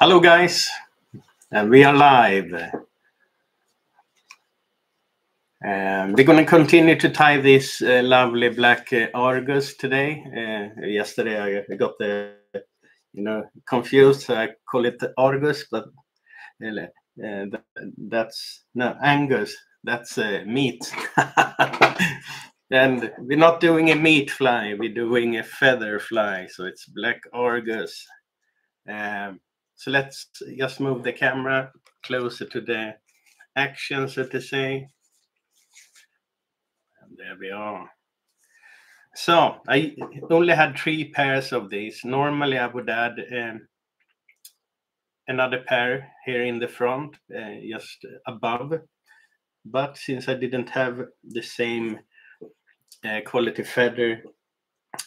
Hello guys, we are live. We're going to continue to tie this lovely black Argus today. Yesterday I got the, confused, so I call it Argus, but that's, no, Angus, that's meat. And we're not doing a meat fly, we're doing a feather fly, so it's black Argus. So let's just move the camera closer to the action, so to say. And there we are. So I only had 3 pairs of these. Normally I would add another pair here in the front, just above. But since I didn't have the same quality feather,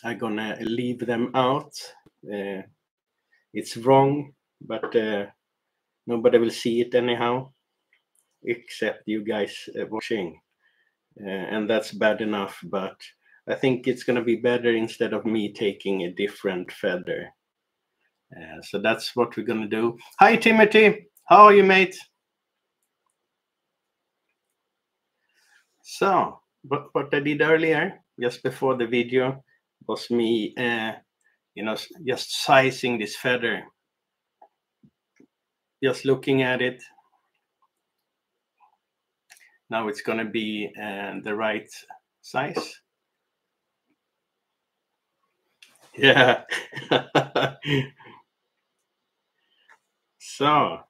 I'm gonna leave them out. It's wrong. But nobody will see it anyhow, except you guys watching. And that's bad enough, but I think it's going to be better instead of me taking a different feather. So that's what we're going to do. Hi, Timothy. How are you, mate? So what I did earlier, just before the video, was me, just sizing this feather. Just looking at it. Now it's going to be the right size. Yeah. So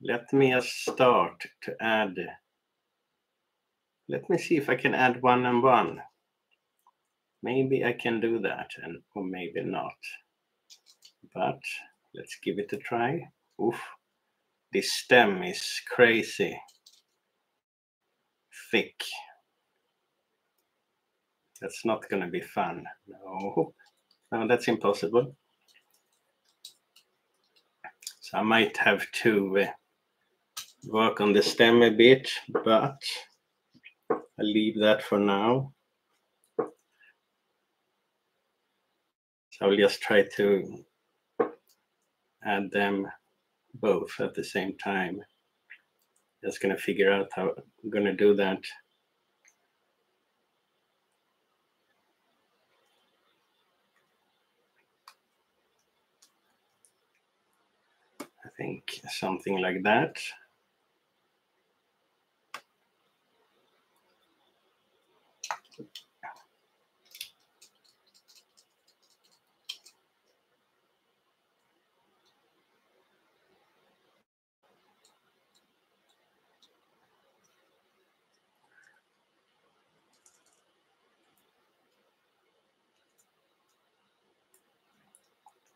let me just start to add. Let me see if I can add one and one. Maybe I can do that, and or maybe not. But let's give it a try. Oof, this stem is crazy thick. That's not going to be fun. No, no, that's impossible. So I might have to work on the stem a bit, but I'll leave that for now. So I'll just try to add them both at the same time. Just going to figure out how I'm going to do that. I think something like that.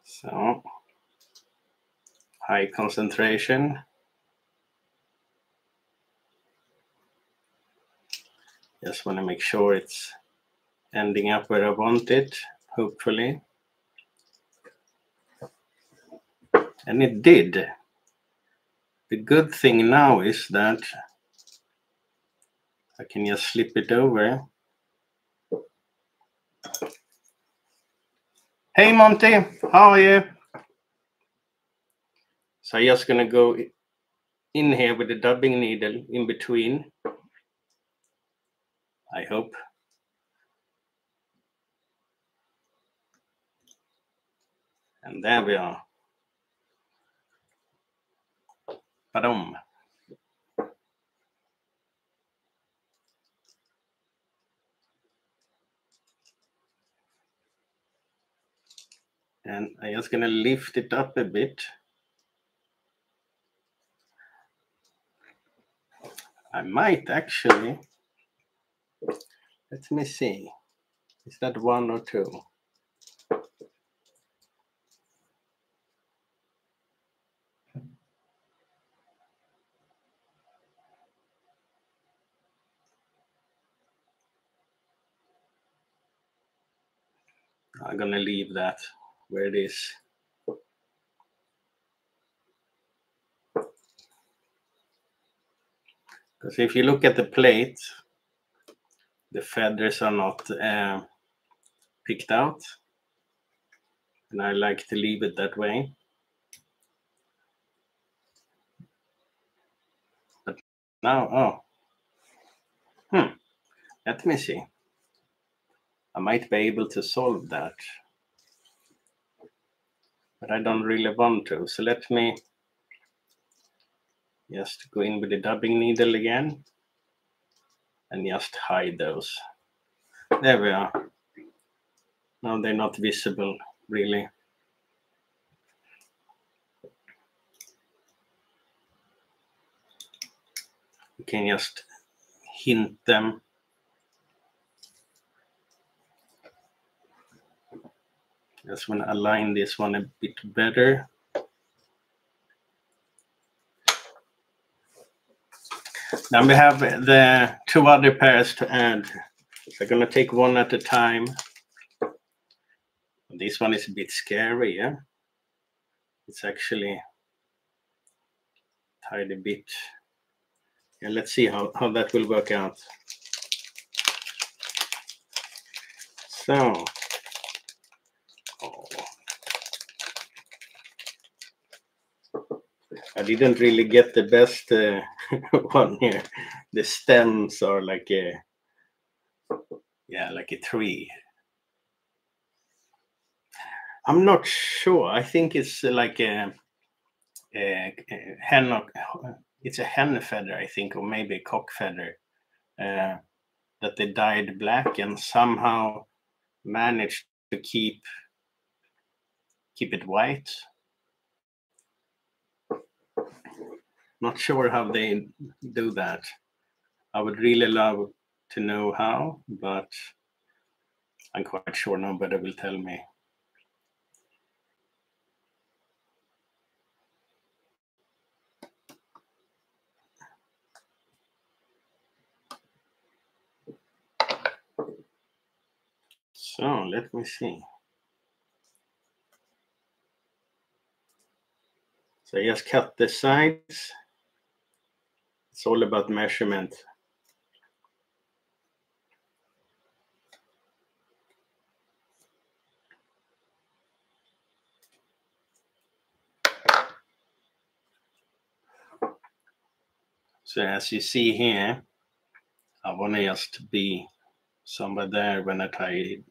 So, high concentration. Just want to make sure it's ending up where I want it, hopefully. And it did. The good thing now is that I can just slip it over. Hey Monty, how are you? So I'm just gonna go in here with the dubbing needle in between. I hope. And there we are. Ba-dum. And I'm just going to lift it up a bit. I might actually, let me see, is that one or two? I'm going to leave that where it is. Because if you look at the plate, the feathers are not picked out, and I like to leave it that way. But now, oh, let me see. I might be able to solve that, but I don't really want to. So let me just go in with the dabbing needle again and just hide those. There we are. Now they're not visible, really. You can just hint them. Just want to align this one a bit better. Then we have the two other pairs to add. So I'm going to take one at a time. This one is a bit scary, yeah? It's actually tied a bit. Yeah, let's see how that will work out. So. I didn't really get the best one here. The stems are like a tree. I'm not sure. I think it's like a hen. It's a hen feather, I think, or maybe a cock feather that they dyed black and somehow managed to keep it white. Not sure how they do that. I would really love to know how, but I'm quite sure nobody will tell me. So let me see. So I just cut the sides. It's all about measurement. So as you see here, I want to just be somewhere there when I tie it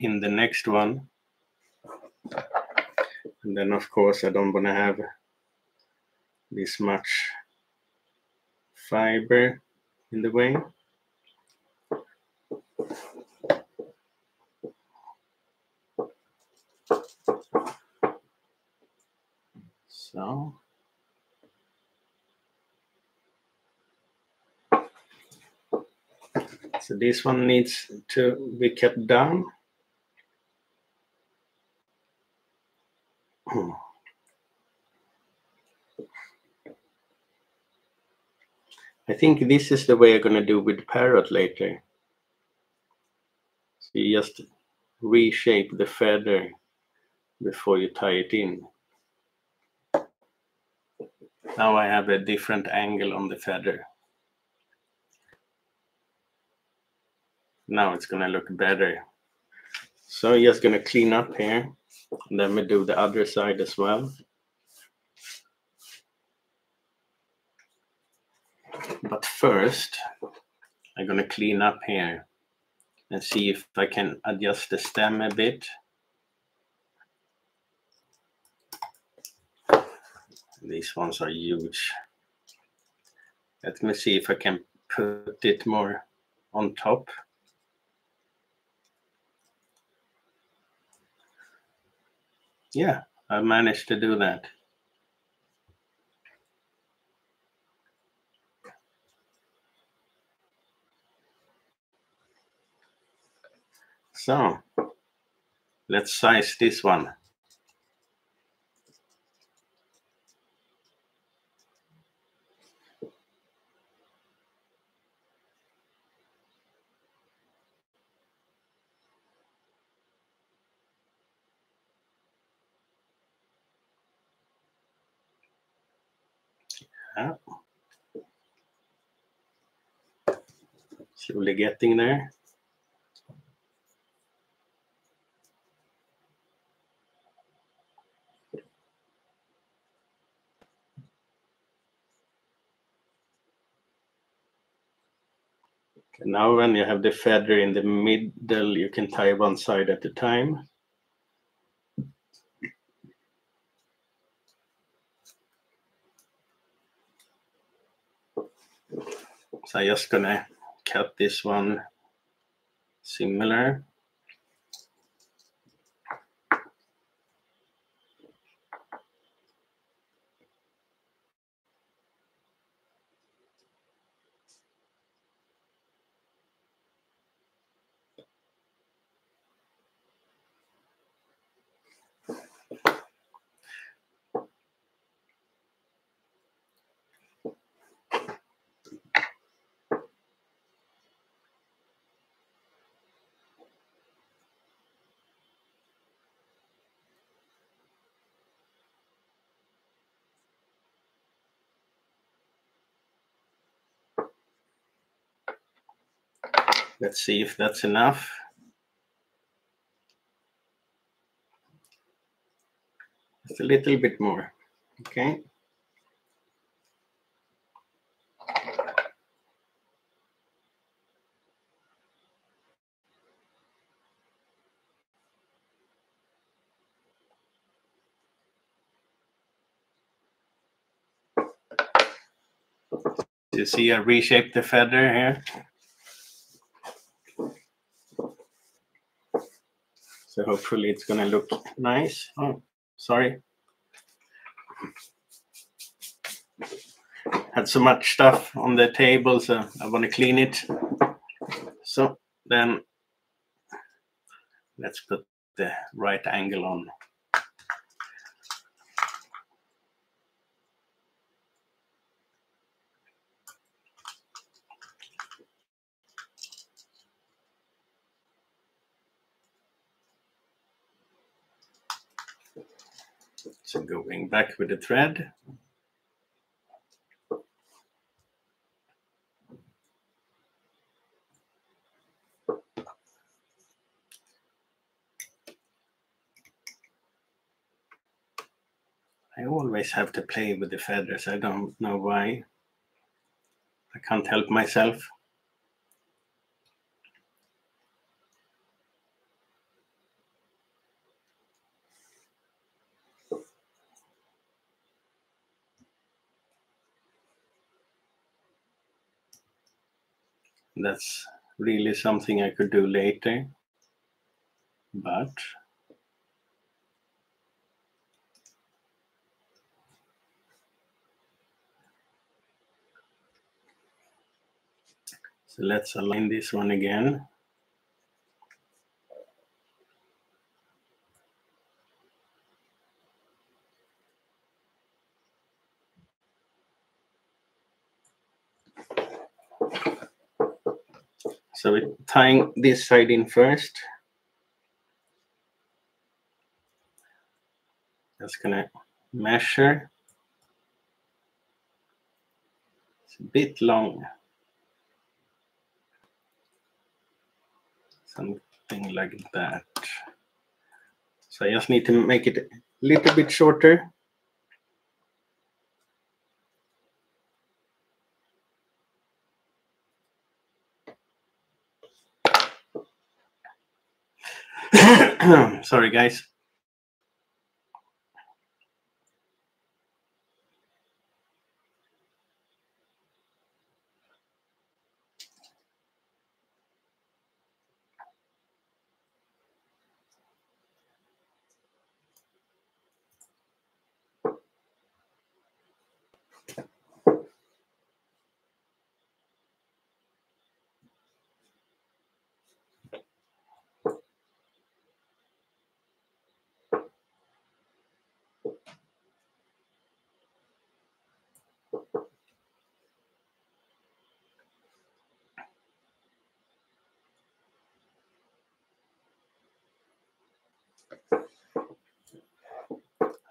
in the next one. And then of course I don't want to have this much fiber in the way. So this one needs to be kept down. I think this is the way I'm going to do with parrot later. So you just reshape the feather before you tie it in. Now I have a different angle on the feather. Now it's going to look better. So I'm just going to clean up here. And then we do the other side as well. But first, I'm going to clean up here and see if I can adjust the stem a bit. These ones are huge. Let me see if I can put it more on top. Yeah, I managed to do that. So let's size this one. Yeah. Slowly getting there. And now when you have the feather in the middle, you can tie one side at a time. So I'm just gonna cut this one similar. Let's see if that's enough. Just a little bit more, okay? You see I reshaped the feather here. So hopefully it's gonna look nice. Oh, sorry. Had so much stuff on the table, so I wanna clean it. So then let's put the right angle on. So going back with the thread. I always have to play with the feathers. I don't know why. I can't help myself. That's really something I could do later, but so let's align this one again. So we're tying this side in first. Just gonna measure. It's a bit long. Something like that. So I just need to make it a little bit shorter. Sorry, guys.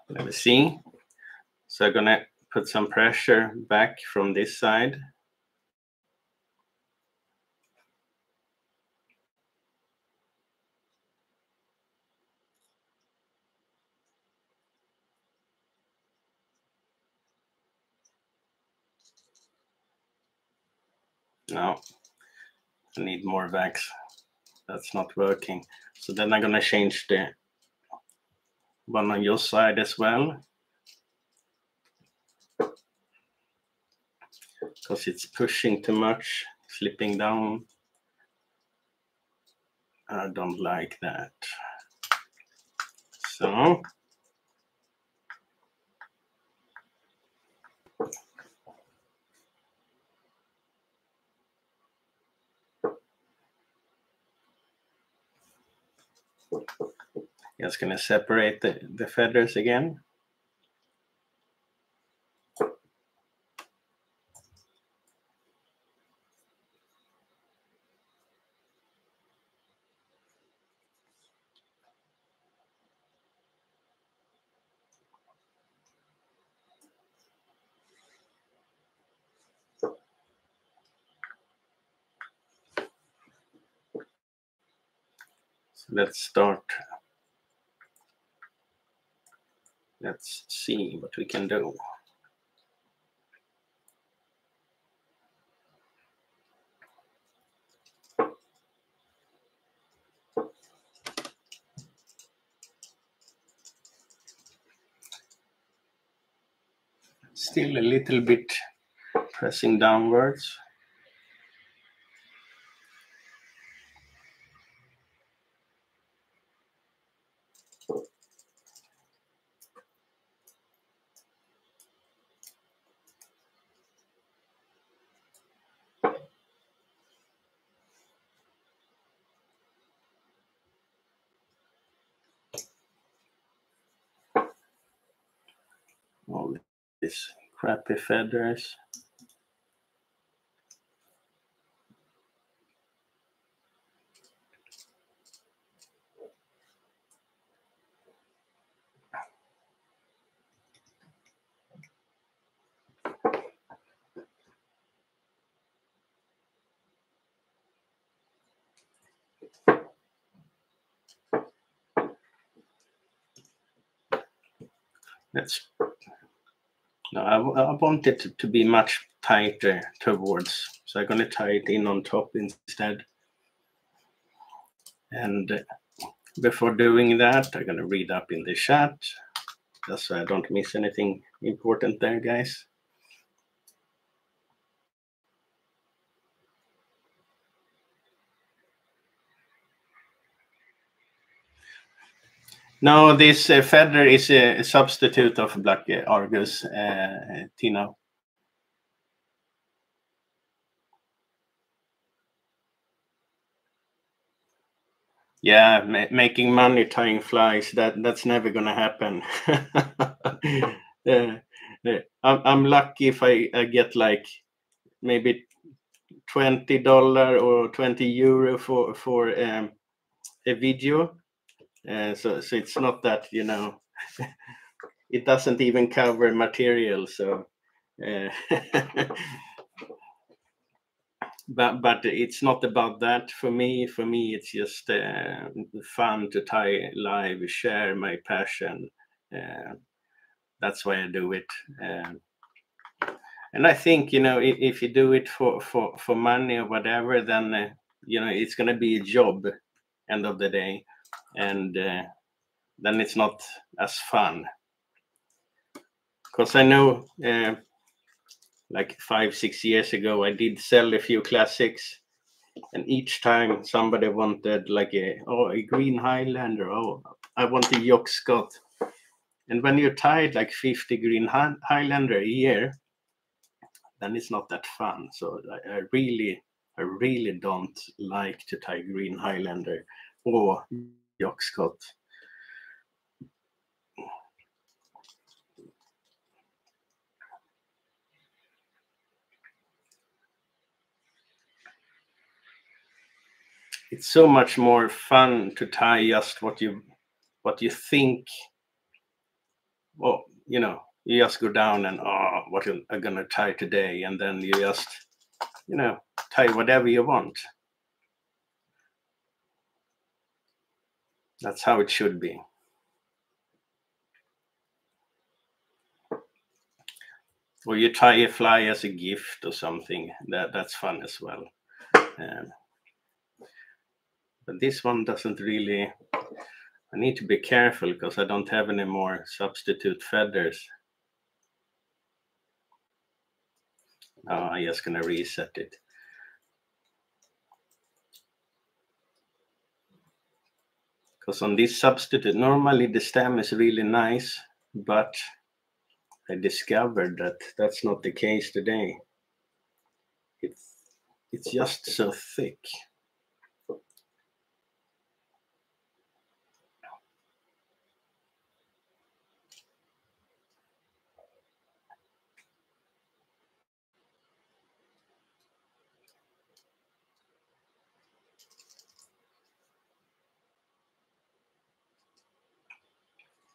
Let me see. So I'm gonna put some pressure back from this side. Now I need more wax. That's not working. So then I'm gonna change the one on your side as well, because it's pushing too much, slipping down. I don't like that. So just going to separate the feathers again. Let's start. Let's see what we can do. Still a little bit pressing downwards. Crappy feathers. Let's No, I want it to be much tighter towards, so I'm going to tie it in on top instead. And before doing that, I'm going to read up in the chat, just so I don't miss anything important there, guys. No, this feather is a substitute of Black Argus, Tino. Yeah, making money tying flies, that's never going to happen. I'm lucky if I get like maybe $20 or €20 for a video. So it's not that, you know, it doesn't even cover material. So, but it's not about that for me. For me, it's just fun to tie live, share my passion. That's why I do it. And I think, you know, if you do it for money or whatever, then, you know, it's going to be a job end of the day. And then it's not as fun, because I know like 5-6 years ago I did sell a few classics, and each time somebody wanted like a green Highlander, I want a Yock Scot. And when you tied like 50 green Highlander a year, then it's not that fun. So I really don't like to tie green Highlander or Yock Scot. It's so much more fun to tie just what you think. Well, you know, you just go down and what am I gonna tie today? And then you just, you know, tie whatever you want. That's how it should be. Or you tie a fly as a gift or something. That's fun as well. But this one doesn't really, I need to be careful because I don't have any more substitute feathers. No, I'm just going to reset it. Because on this substitute, normally the stem is really nice, but I discovered that that's not the case today. It's just so thick.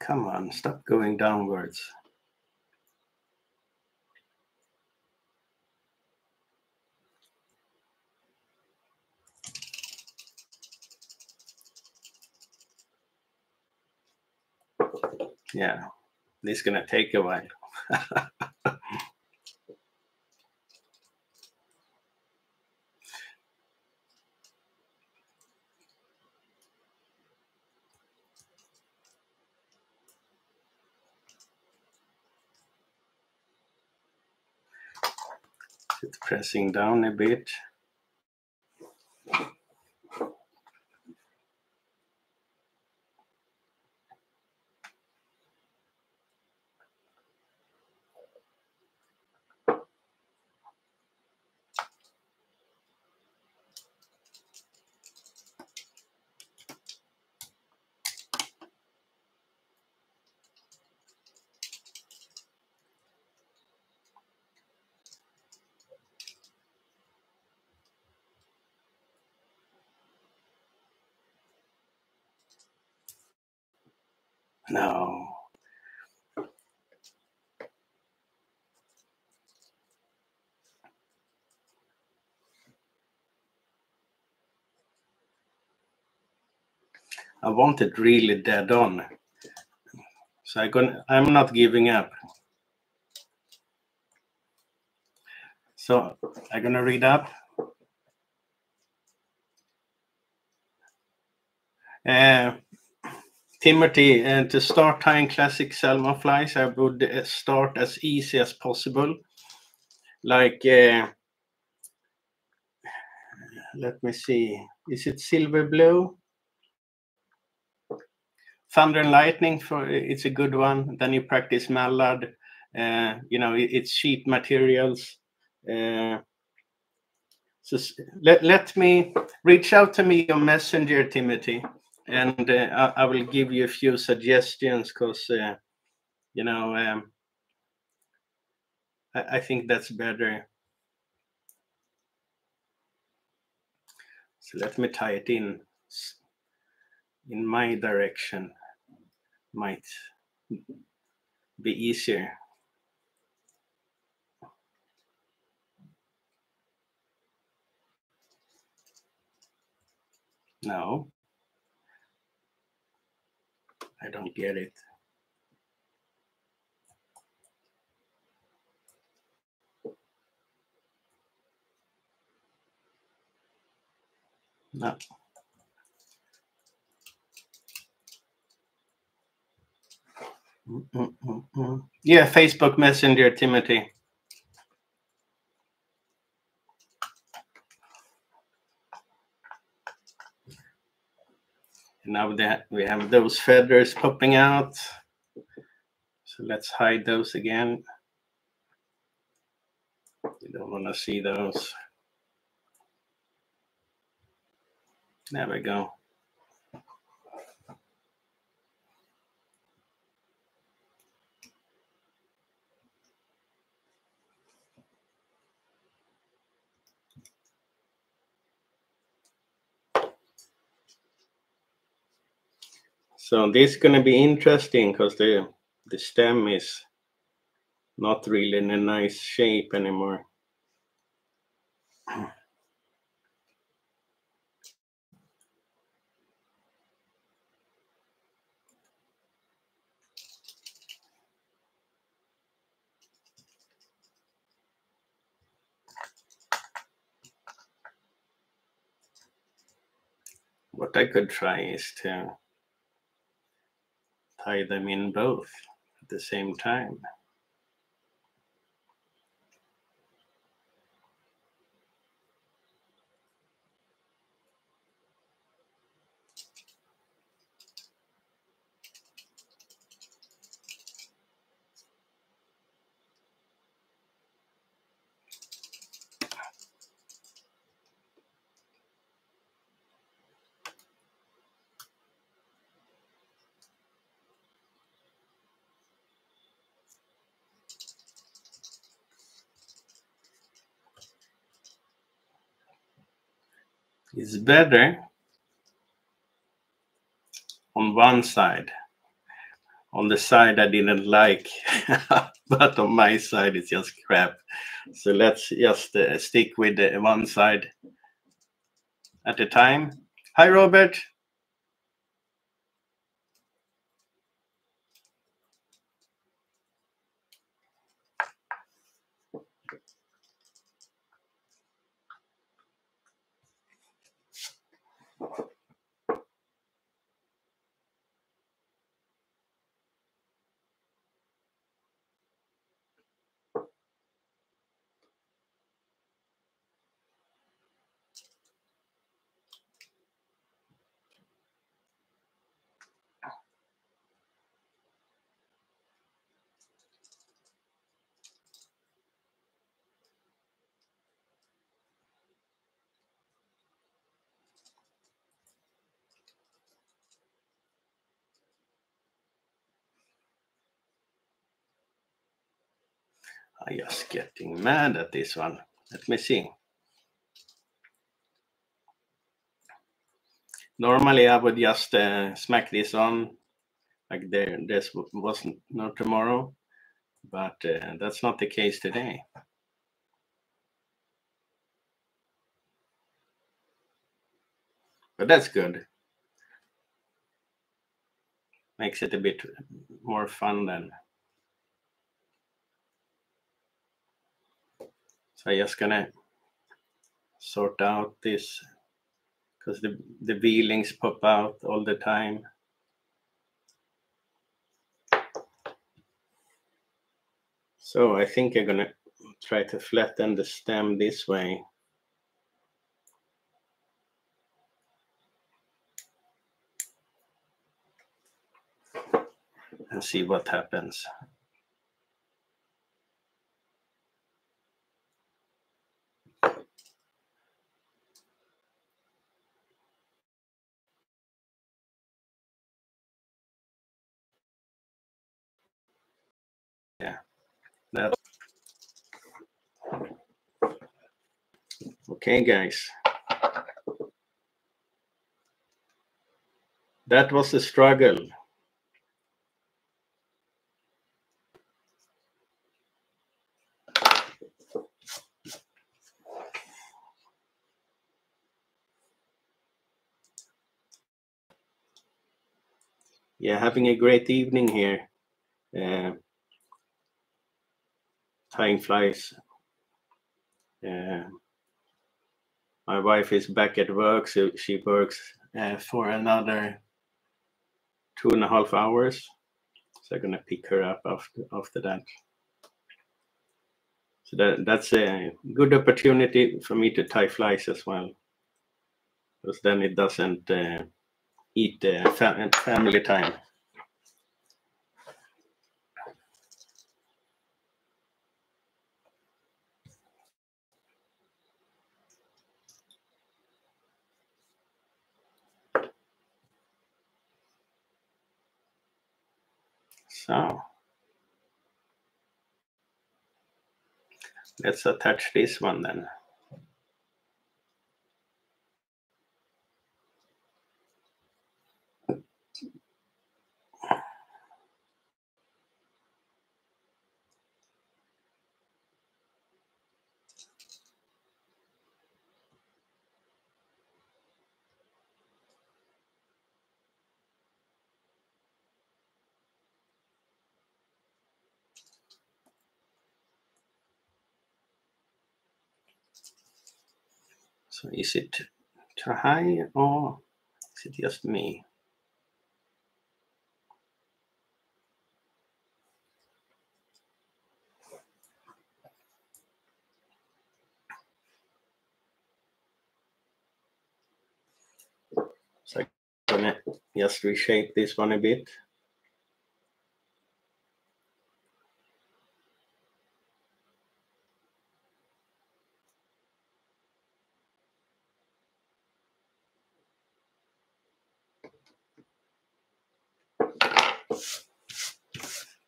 Come on, stop going downwards. Yeah, this is gonna take a while. It's pressing down a bit. No. I want it really dead on. So I'm not giving up. So I'm gonna read up. Timothy, and to start tying classic salmon flies, I would start as easy as possible. Like, let me see, is it silver blue? Thunder and lightning, it's a good one. Then you practice mallard, you know, it's sheet materials. So let me, reach out to me on Messenger, Timothy. And I will give you a few suggestions because, you know, I think that's better. So let me tie it in my direction. Might be easier. No. I don't get it. No. Yeah, Facebook Messenger, Timothy. Now that we have those feathers popping out, so let's hide those again. You don't want to see those. There we go. So this is going to be interesting because the stem is not really in a nice shape anymore. What What I could try is to tie them in both at the same time. It's better on one side. On the side I didn't like, but on my side it's just crap. So let's just stick with one side at a time. Hi, Robert. I'm just getting mad at this one. Let me see. Normally I would just smack this on, like this wasn't no tomorrow, but that's not the case today. But that's good. Makes it a bit more fun then. So I'm just gonna sort out this because the V-links pop out all the time. So I think I'm gonna try to flatten the stem this way. And see what happens. That. Okay, guys, that was a struggle. Yeah, having a great evening here. Tying flies. My wife is back at work, so she works for another 2.5 hours. So I'm gonna pick her up after that. So that's a good opportunity for me to tie flies as well, because then it doesn't eat family time. So let's attach this one then. So is it Traherne or suggest me. So I'm gonna just reshape this one a bit.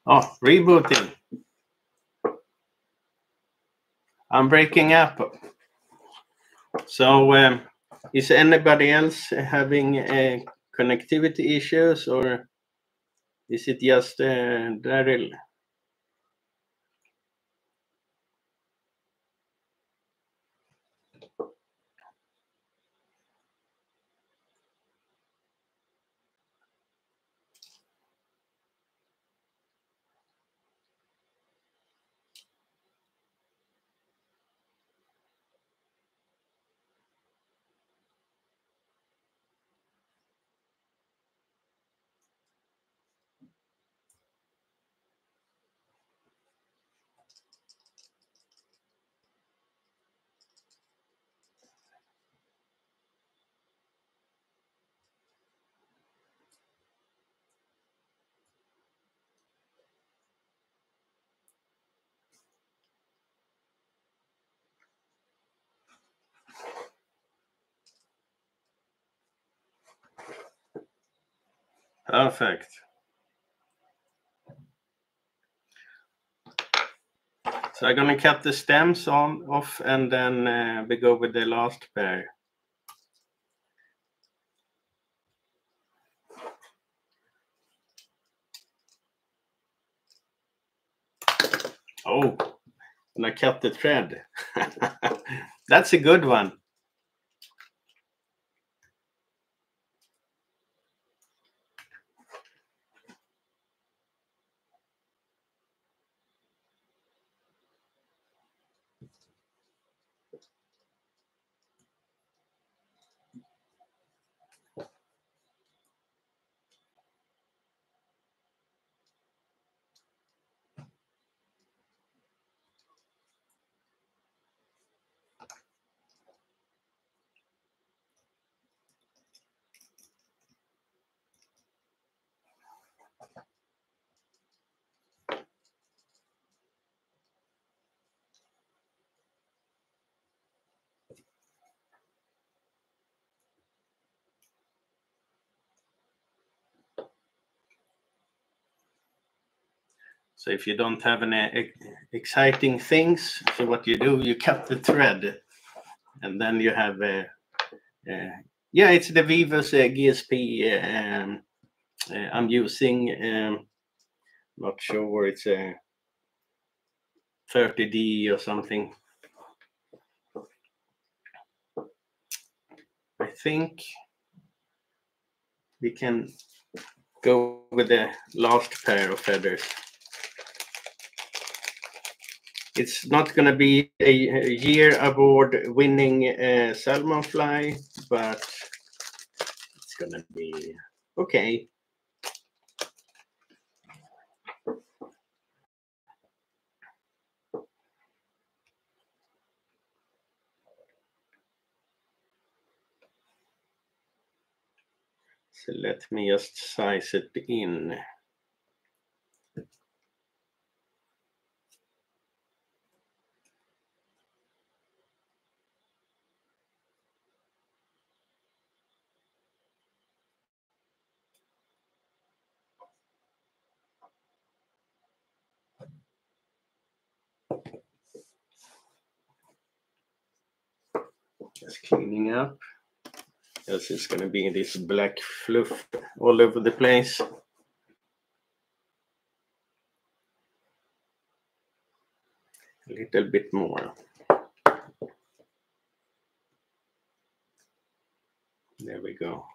Oh, rebooting. I'm breaking up. So is anybody else having connectivity issues, or is it just Daryl? Perfect. So I'm going to cut the stems off, and then we go with the last pair. Oh, and I cut the thread. That's a good one. So if you don't have any exciting things, so what you do, you cut the thread, and then you have yeah, it's the Viva's GSP. I'm using, not sure, it's a 30D or something, I think. We can go with the last pair of feathers. It's not going to be a year award-winning salmon fly, but it's going to be okay. So let me just size it in. Just cleaning up, because it's going to be this black fluff all over the place. A little bit more. There we go.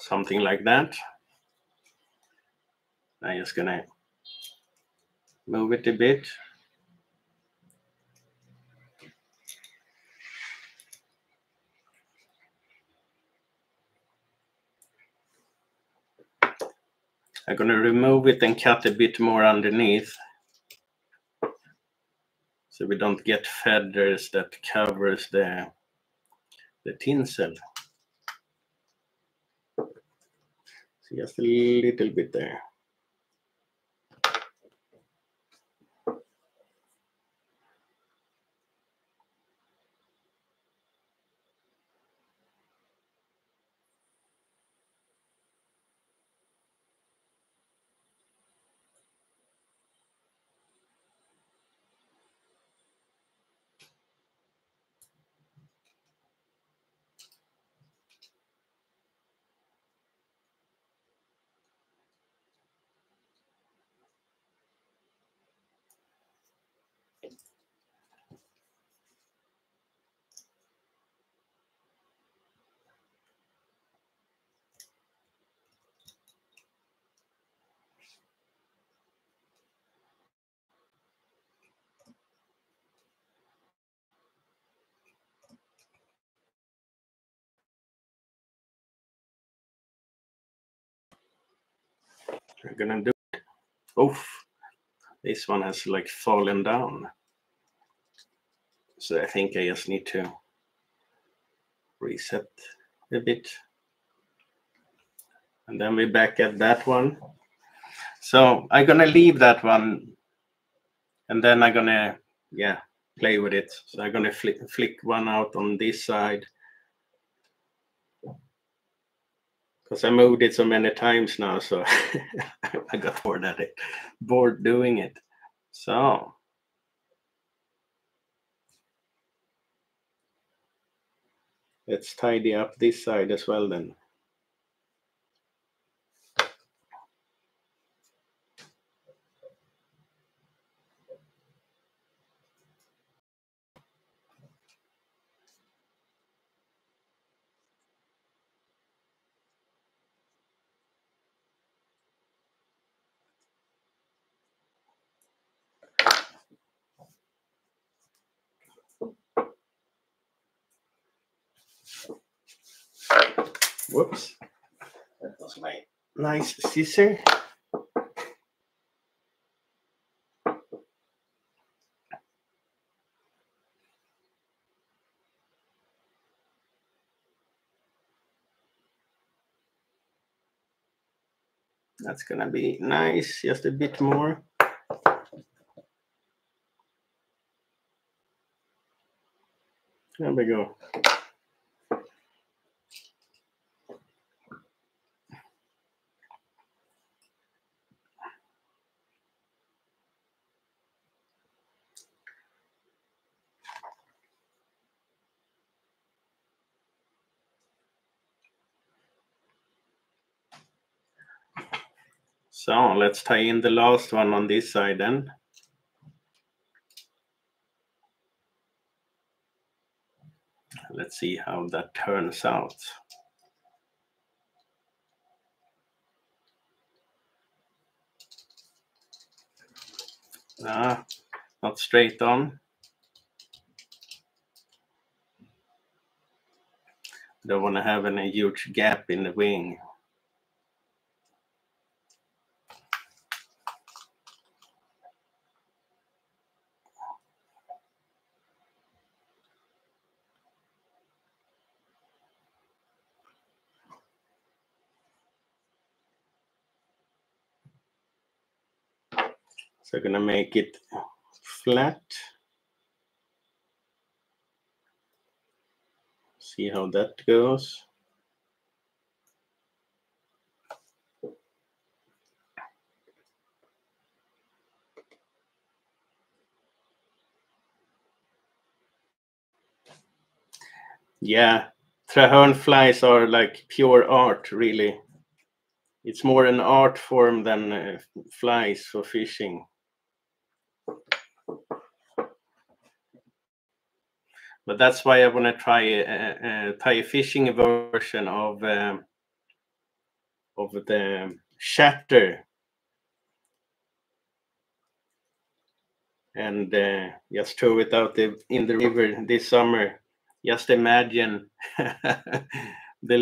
something like that. I'm just gonna move it a bit. I'm going to remove it and cut a bit more underneath, so we don't get feathers that covers the tinsel. So just a little bit there. We're gonna do it. Oof, this one has like fallen down. So I think I just need to reset a bit. And then we're back at that one. So I'm gonna leave that one. And then I'm gonna, yeah, play with it. So I'm gonna flick one out on this side. Because I moved it so many times now, so I got bored at it, bored doing it. So let's tidy up this side as well then. Whoops, that was my nice scissor. That's gonna be nice, just a bit more. There we go. So let's tie in the last one on this side then. Let's see how that turns out. Ah, not straight on. Don't want to have any huge gap in the wing. So I'm gonna make it flat. See how that goes. Yeah, Traherne flies are like pure art, really. It's more an art form than flies for fishing. But that's why I want to try tie a fishing version of of the chapter. And just throw it out in the river this summer. Just imagine the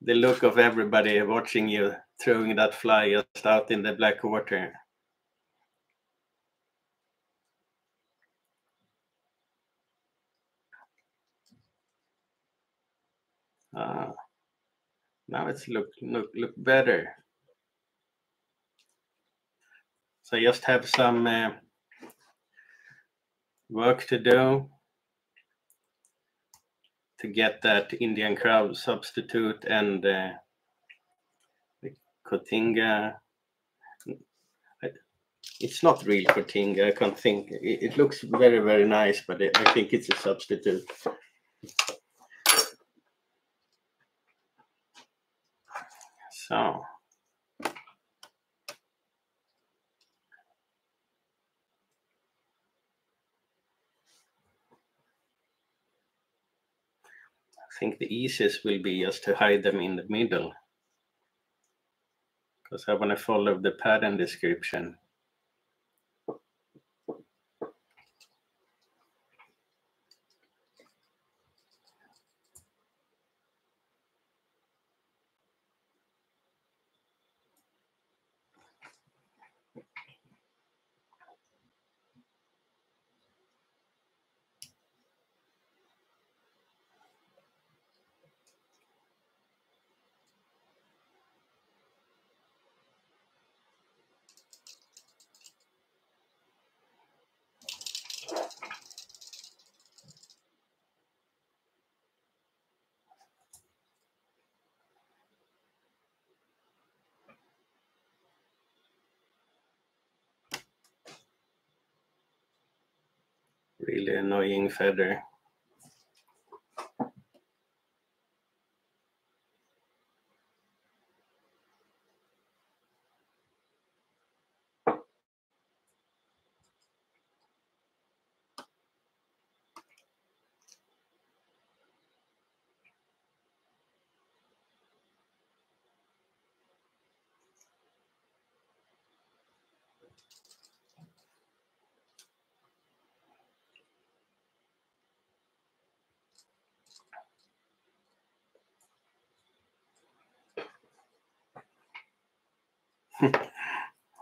look of everybody watching you throwing that fly just out in the Blackwater. Now it's look better. So I just have some work to do to get that Indian crow substitute and the cotinga. It's not real cotinga, I can't think. It looks very, very nice, but I think it's a substitute. So. I think the easiest will be just to hide them in the middle, because I want to follow the pattern description. Really annoying feather.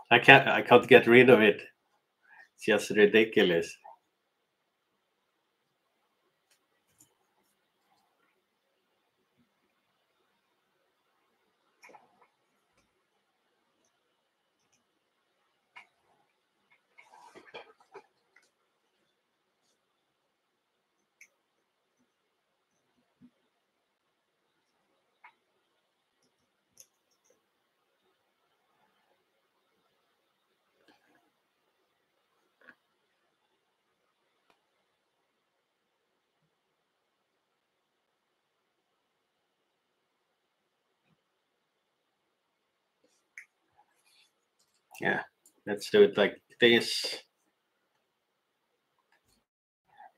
I can't get rid of it. It's just ridiculous. Yeah, let's do it like this.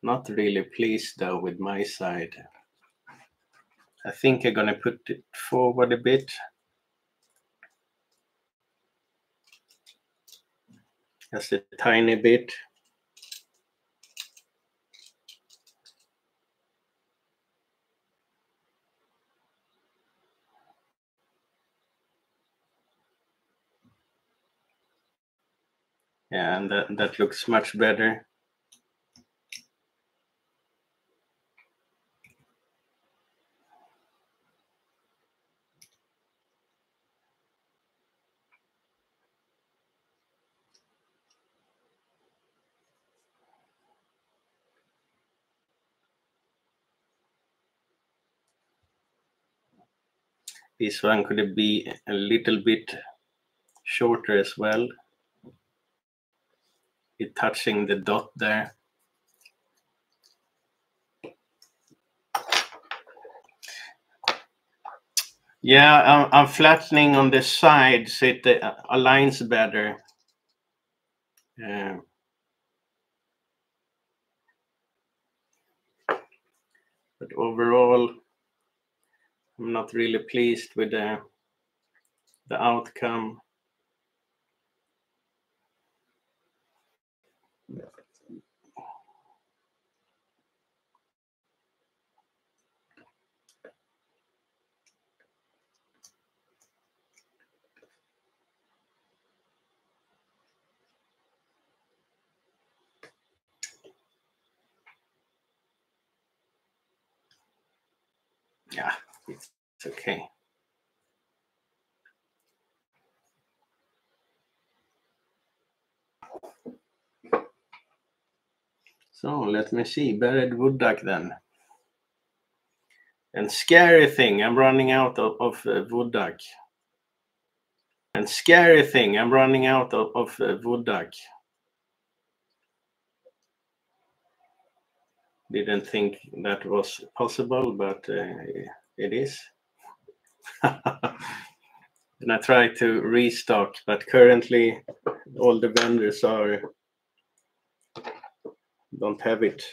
Not really pleased though with my side. I think I'm gonna put it forward a bit. Just a tiny bit. Yeah, and that looks much better. This one could be a little bit shorter as well. It touching the dot there. Yeah, I'm flattening on the sides, so it aligns better. But overall, I'm not really pleased with the outcome. Yeah, it's okay. So let me see, barred wood duck then. And scary thing, I'm running out of wood duck. And scary thing, I'm running out of wood duck. Didn't think that was possible, but it is. And I try to restock, but currently all the vendors don't have it.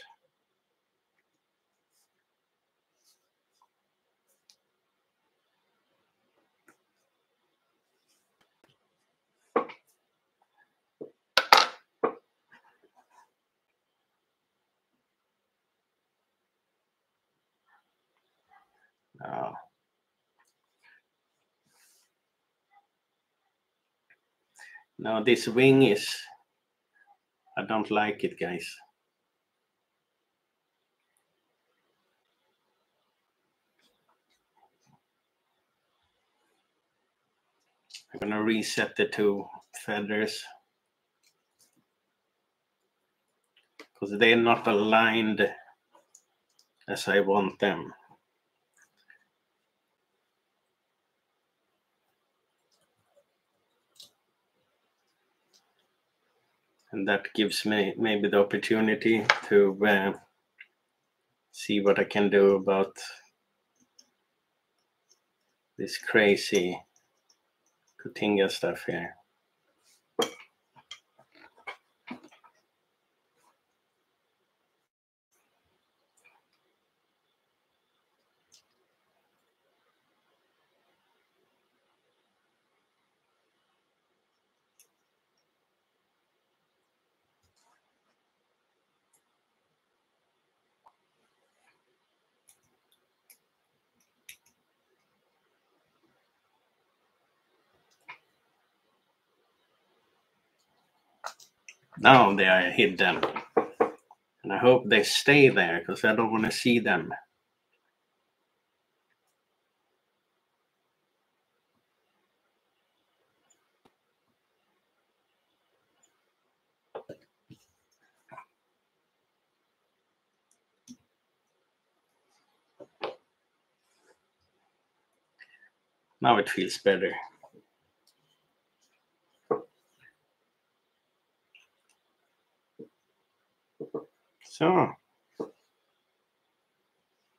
Now this wing is, I don't like it, guys. I'm gonna reset the two feathers because they're not aligned as I want them. And that gives me maybe the opportunity to see what I can do about this crazy cotinga stuff here. Now they are hidden, and I hope they stay there because I don't want to see them. Now it feels better. So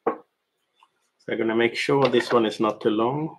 I'm gonna make sure this one is not too long.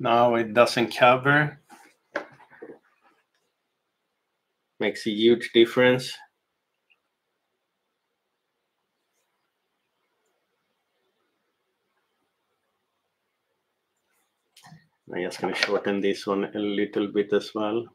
Now it doesn't cover. Makes a huge difference. I'm just going to shorten this one a little bit as well.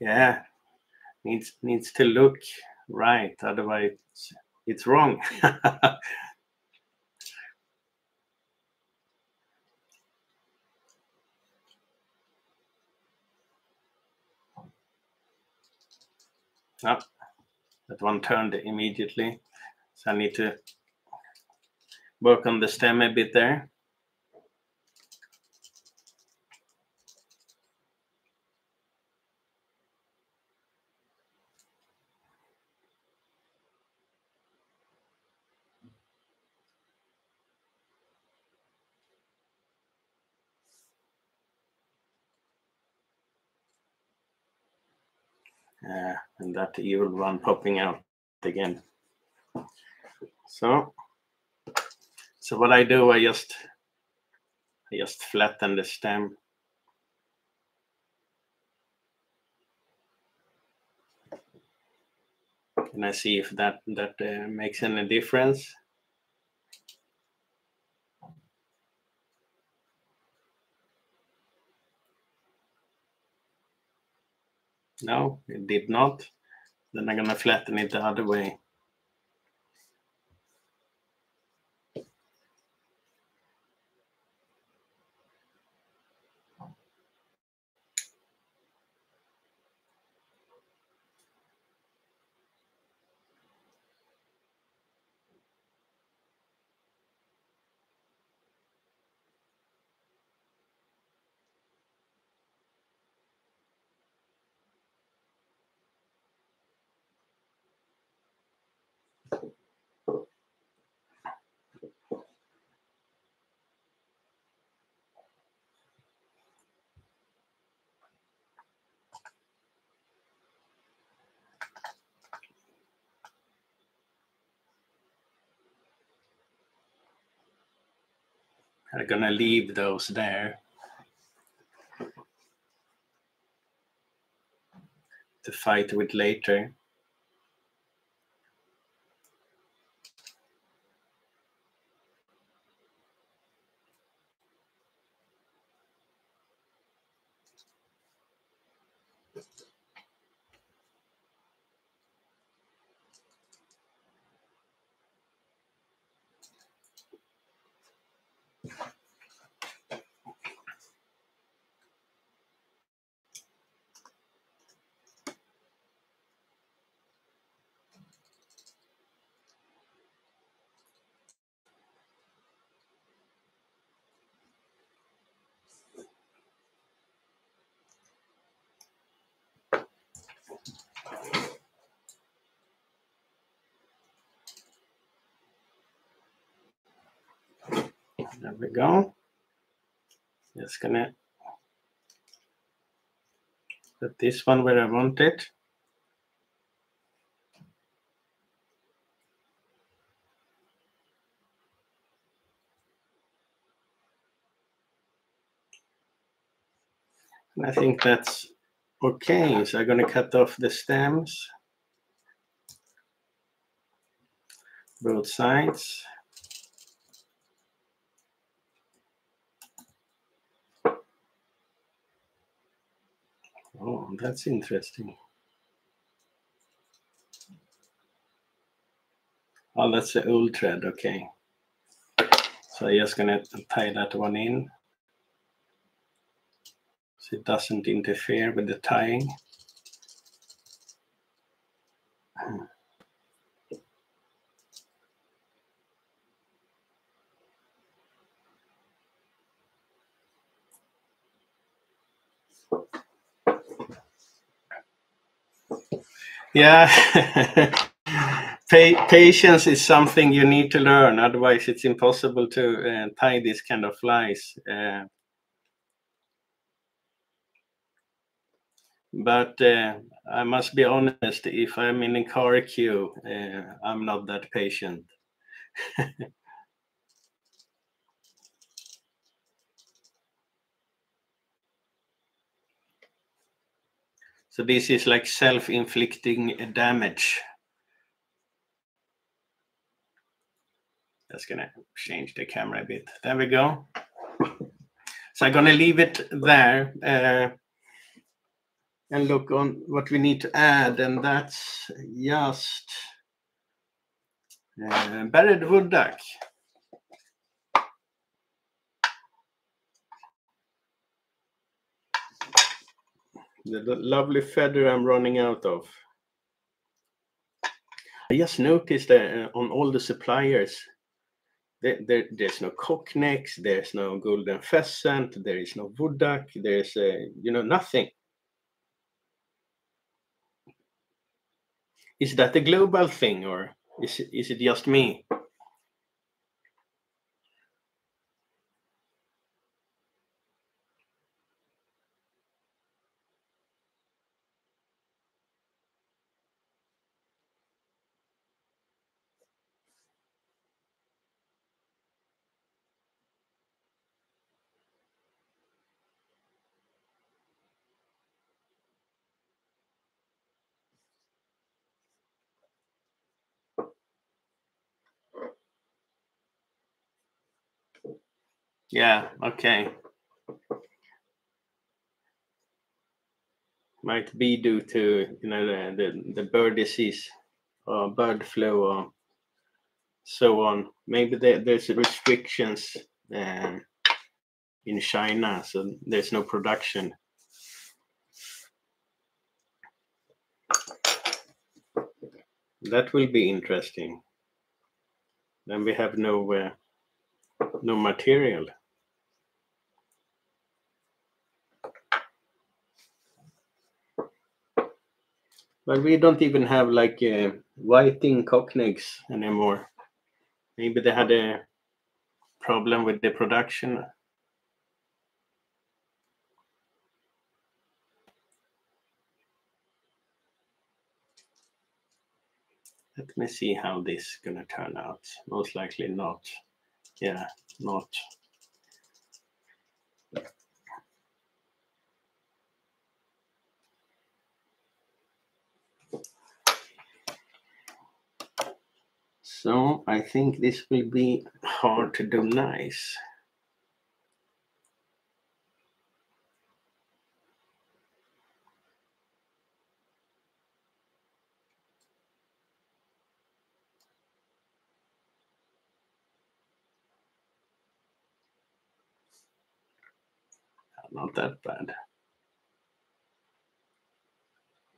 Yeah, needs to look right, otherwise it's wrong. No, that one turned immediately. So I need to work on the stem a bit there. And that evil one popping out again. So what I do, I just flatten the stem. And I see if that makes any difference. No, it did not. Then I'm going to flatten it the other way. I'm gonna leave those there to fight with later. There we go. Just gonna put this one where I want it. And I think that's okay. So I'm gonna cut off the stems, both sides. Oh, that's interesting. Oh, that's the old thread, okay. So I'm just gonna tie that one in, so it doesn't interfere with the tying. Yeah, patience is something you need to learn. Otherwise, it's impossible to tie this kind of flies. But I must be honest, if I'm in a car queue, I'm not that patient. So this is like self-inflicting damage. Just gonna change the camera a bit. There we go. So I'm gonna leave it there and look on what we need to add. And that's just barred wood duck. The lovely feather I'm running out of. I just noticed that on all the suppliers, there's no cocknecks, there's no golden pheasant, there is no wood duck, there's nothing. Is that a global thing, or is it just me? Yeah, okay. Might be due to the bird disease or bird flu or so on. Maybe there's restrictions in China, so there's no production. That will be interesting. Then we have no material. But we don't even have like whiting cocknecks anymore. Maybe they had a problem with the production. Let me see how this is gonna turn out. Most likely not. Yeah, not. So I think this will be hard to do nice. Not that bad.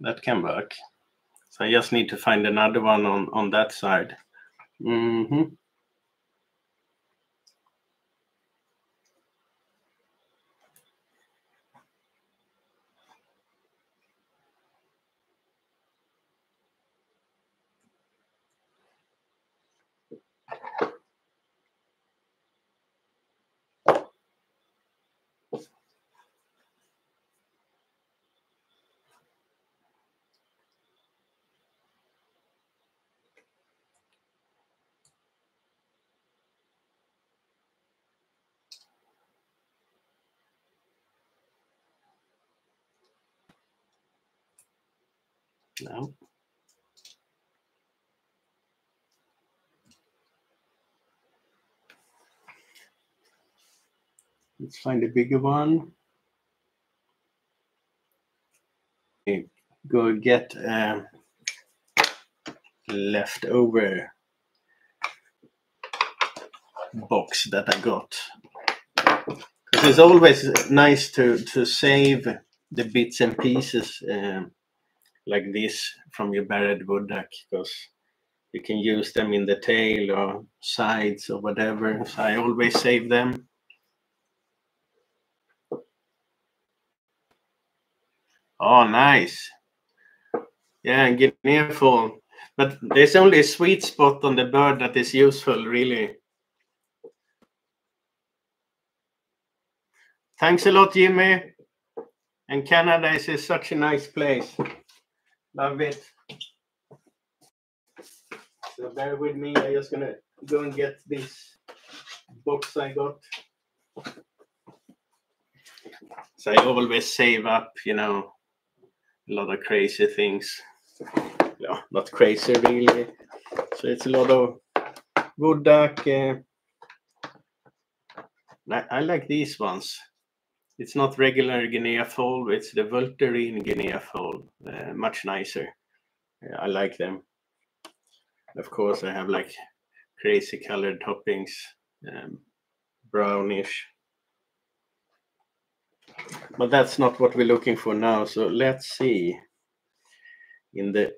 That can work. So I just need to find another one on that side. Mm-hmm. No. Let's find a bigger one. Okay. Go get leftover box that I got. Because it's always nice to save the bits and pieces like this from your barred wood duck, because you can use them in the tail or sides or whatever. So I always save them. Oh, nice. Yeah, guinea fowl. But there's only a sweet spot on the bird that is useful, really. Thanks a lot, Jimmy. And Canada is such a nice place. Love it. So bear with me. I'm just gonna go and get this box I got. So I always save up, a lot of crazy things. No, not crazy really. So it's a lot of wood duck. I like these ones. It's not regular guinea fowl, it's the vulturine guinea fowl, much nicer. Yeah, I like them. Of course, I have like crazy colored toppings, brownish. But that's not what we're looking for now. So let's see in the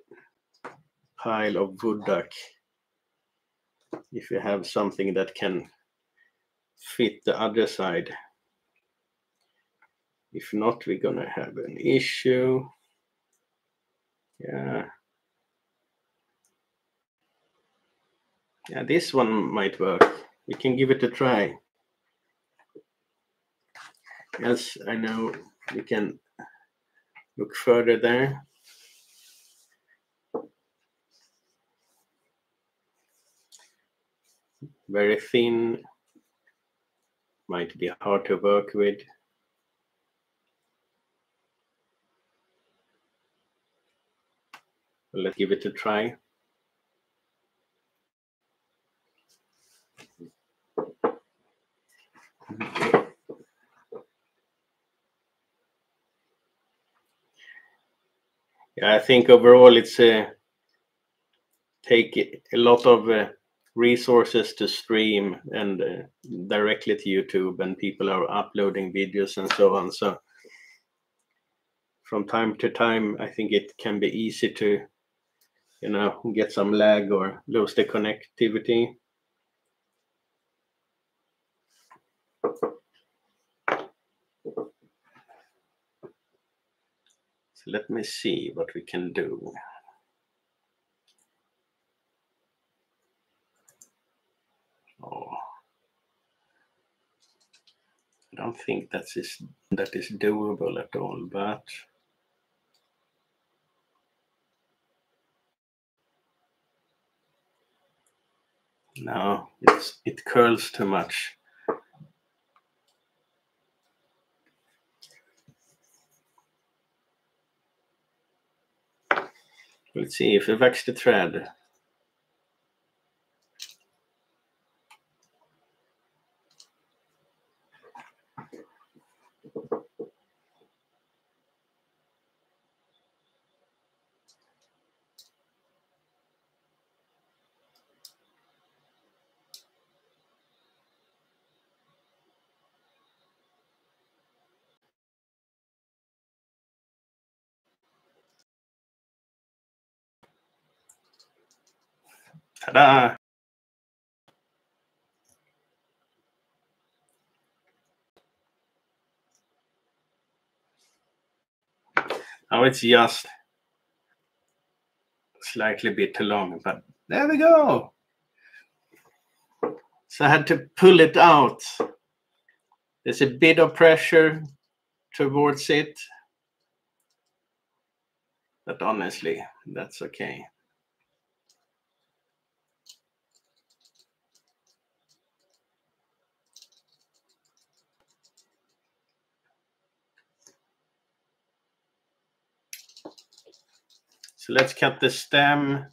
pile of wood duck if you have something that can fit the other side. If not, we're gonna have an issue. Yeah, this one might work. We can give it a try. Yes, I know we can look further there. Very thin, might be hard to work with. Let's give it a try. Yeah, I think overall it's take a lot of resources to stream and directly to YouTube, and people are uploading videos and so on. So from time to time, I think it can be easy to, you know, get some lag or lose the connectivity. So let me see what we can do. I don't think that is doable at all, but no, it curls too much. Let's see if it wax the thread. Ta-da! Now it's just slightly bit too long, but there we go. So I had to pull it out. There's a bit of pressure towards it, but honestly, that's okay. So let's cut the stem.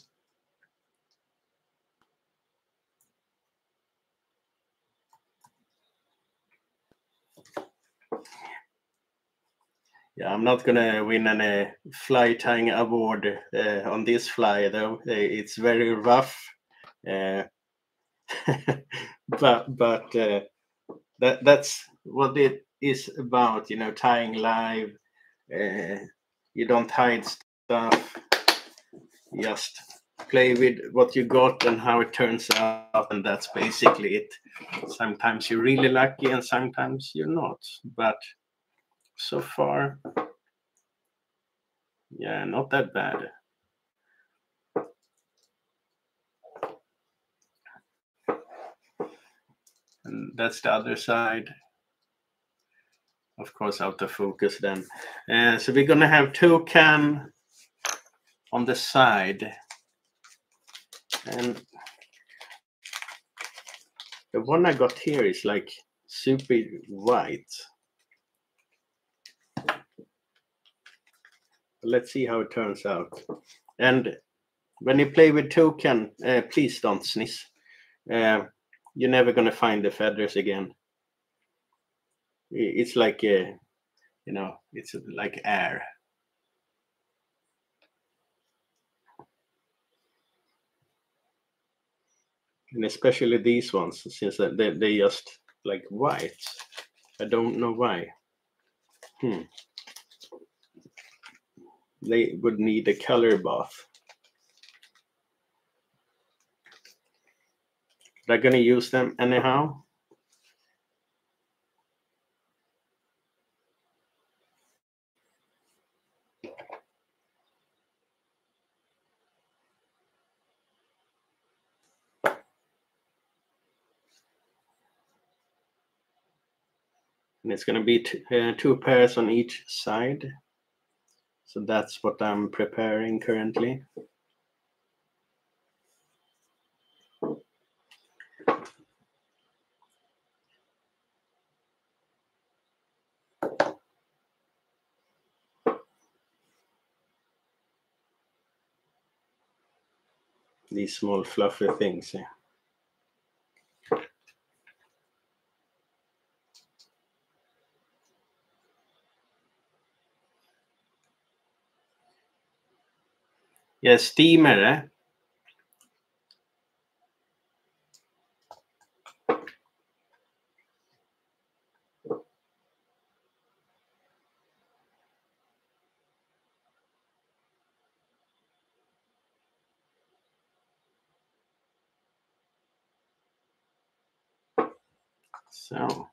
Yeah, I'm not gonna win any fly tying award on this fly though. It's very rough, but that's what it is about, you know, tying live. You don't hide stuff. Just play with what you got and how it turns out, and that's basically it. Sometimes you're really lucky and sometimes you're not, but so far, yeah, not that bad. And that's the other side. Of course, out of focus then. So we're gonna have toucan on the side, and the one I got here is like super white. Let's see how it turns out. And when you play with toucan, please don't sneeze. You're never gonna find the feathers again. It's like you know, it's like air. And especially these ones, since they just like white. I don't know why. They would need a color bath. They're going to use them anyhow. And it's going to be two pairs on each side. So that's what I'm preparing currently. These small fluffy things here. Yeah, steamer, eh? So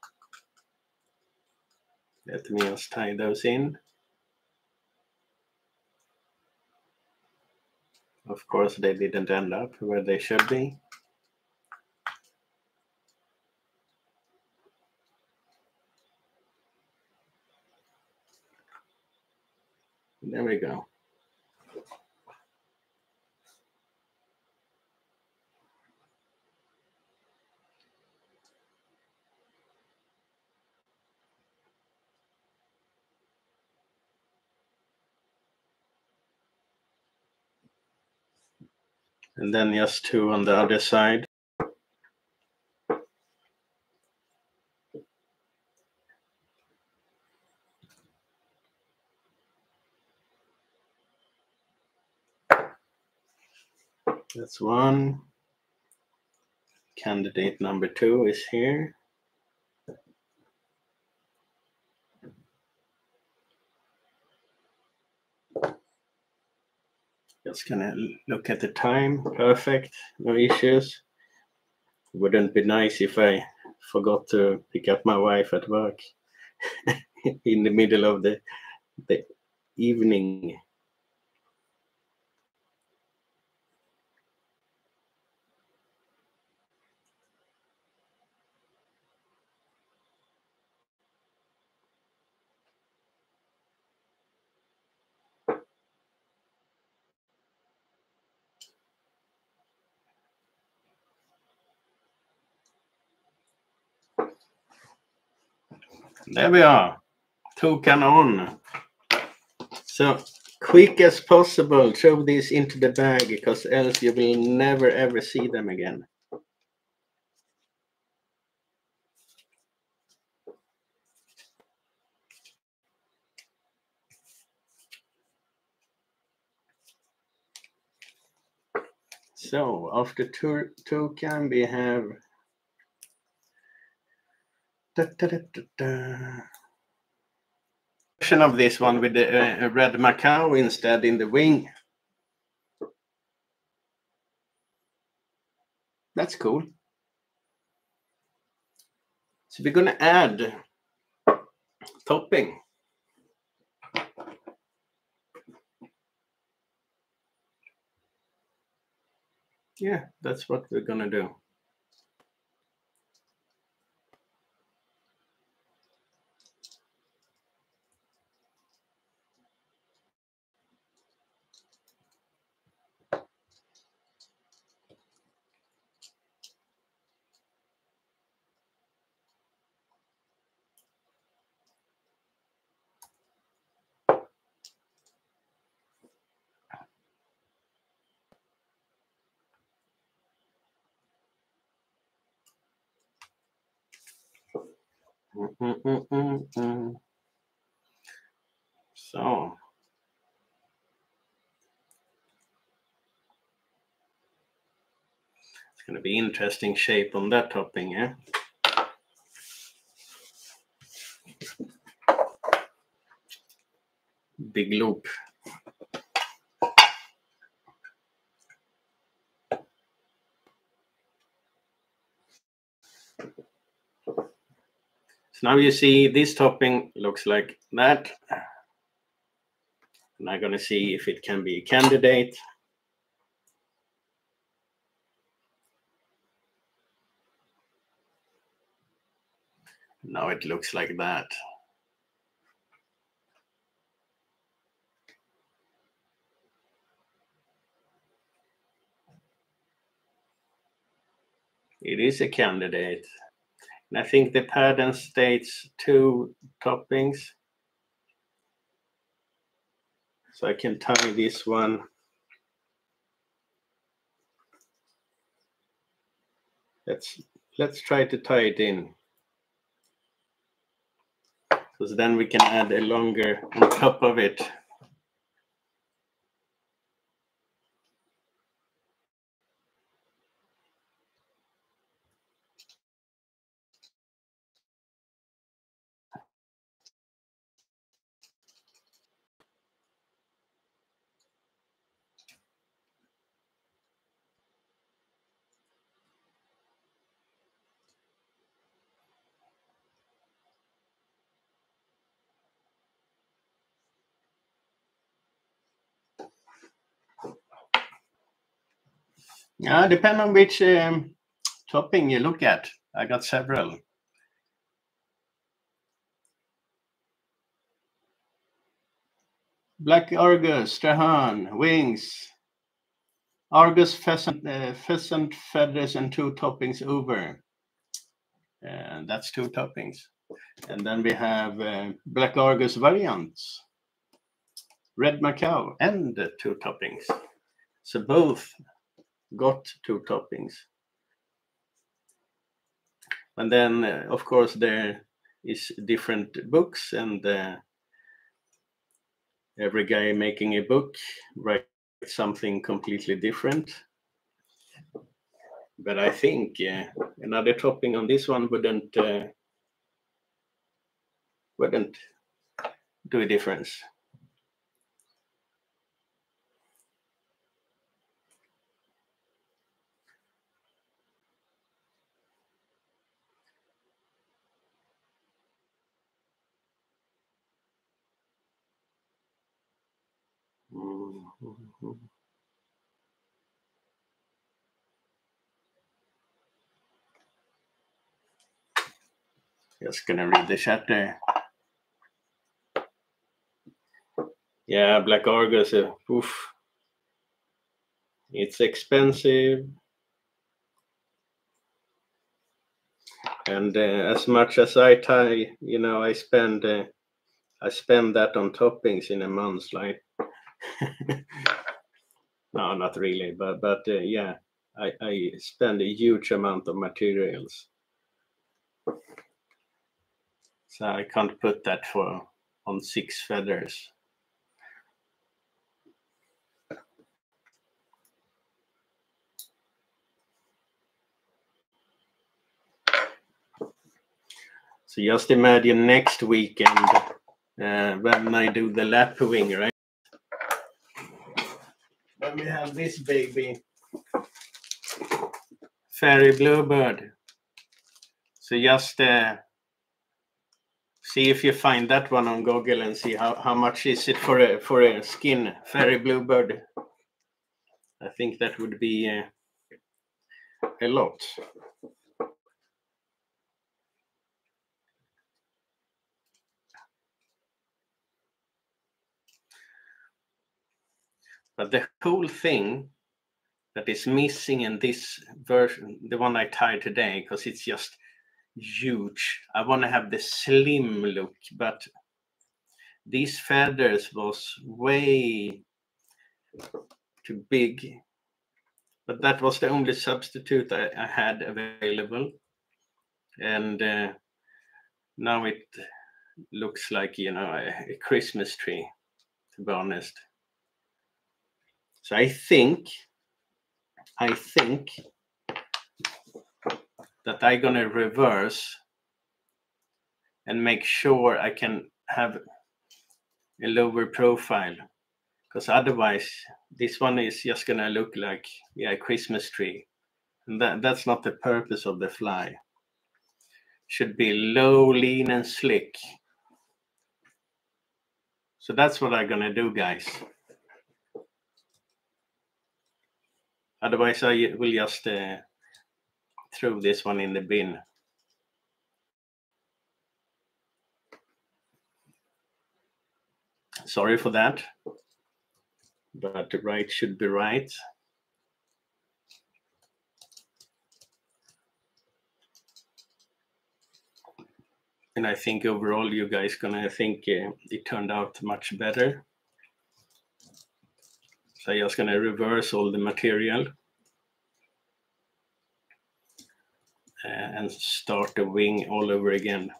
let me just tie those in. Of course, they didn't end up where they should be. There we go. And then just two on the other side. That's one. Candidate number two is here. Just gonna look at the time. Perfect, no issues. Wouldn't be nice if I forgot to pick up my wife at work in the middle of the evening. There we are, toucan on. So quick as possible, throw these into the bag, because else you will never ever see them again. So after toucan we have version of this one with the red macaw instead in the wing. That's cool. So we're gonna add topping. Yeah, that's what we're gonna do. So it's going to be interesting shape on that topping, yeah. Big loop. So now you see this topping looks like that. And I'm going to see if it can be a candidate. Now it looks like that. It is a candidate. And I think the pattern states 2 toppings. So I can tie this one. Let's try to tie it in. So then we can add a longer on top of it. Yeah, depend on which topping you look at. I got several. Black Argus, Traherne, wings. Argus pheasant, pheasant feathers and 2 toppings over. And that's 2 toppings. And then we have Black Argus variants. Red Macaw and 2 toppings. So both got 2 toppings. And then of course there is different books, and every guy making a book writes something completely different. But I think another topping on this one wouldn't do a difference. Just gonna read the chat there. Yeah, Black Argus, oof. It's expensive. And as much as I tie, you know, I spend that on toppings in a month, like. No, not really, but yeah, I spend a huge amount of materials, so I can't put that on 6 feathers. So just imagine next weekend when I do the lapwing, right? Then we have this baby, fairy bluebird. So just see if you find that one on Google and see how much is it for a skin fairy bluebird. I think that would be a lot. But the whole thing that is missing in this version, the one I tied today, because it's just huge. I want to have the slim look, but these feathers was way too big. But that was the only substitute I had available. And now it looks like, you know, a Christmas tree, to be honest. So I think that I'm gonna reverse and make sure I can have a lower profile, because otherwise this one is just gonna look like, yeah, a Christmas tree, and that's not the purpose of the fly. should be low, lean, and slick. So that's what I'm going to do, guys. Otherwise, I will just throw this one in the bin. Sorry for that, but right should be right. And I think overall, you guys gonna think it turned out much better. So I'm just gonna reverse all the material and start the wing all over again.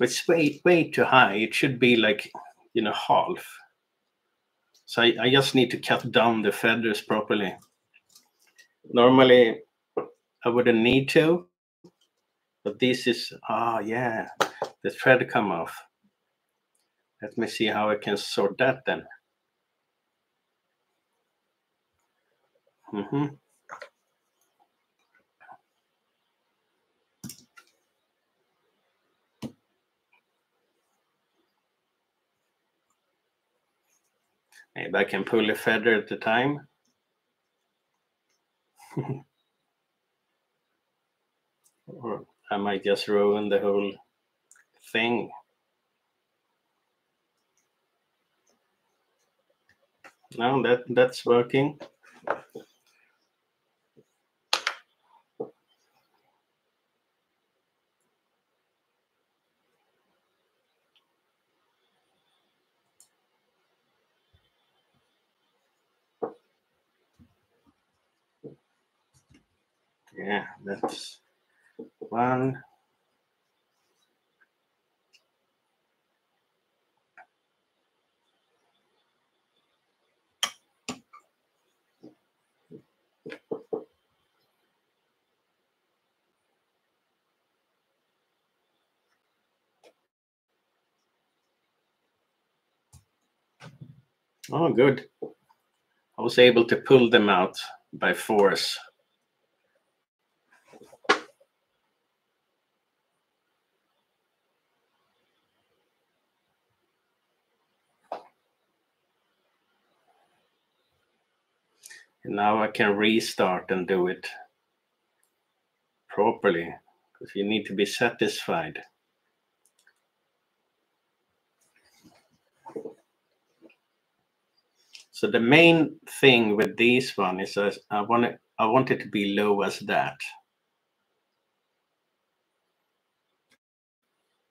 It's way too high. It should be like, you know, half. So I just need to cut down the feathers properly. Normally, I wouldn't need to, but this is, yeah, the thread come off. Let me see how I can sort that then. Maybe I can pull a feather at a time. Or I might just ruin the whole thing. No, that's working. Yeah, that's one. Oh, good. I was able to pull them out by force. Now I can restart and do it properly, because you need to be satisfied. So the main thing with this one is I want it to be low as that.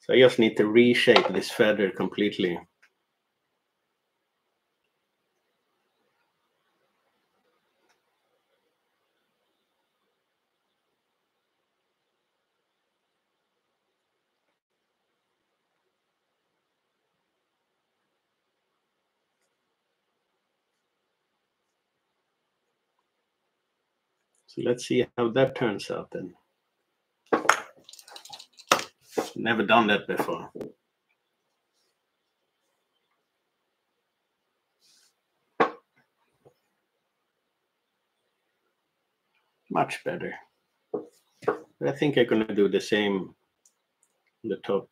So I just need to reshape this feather completely. So let's see how that turns out then. Never done that before. Much better. I think I'm going to do the same on the top.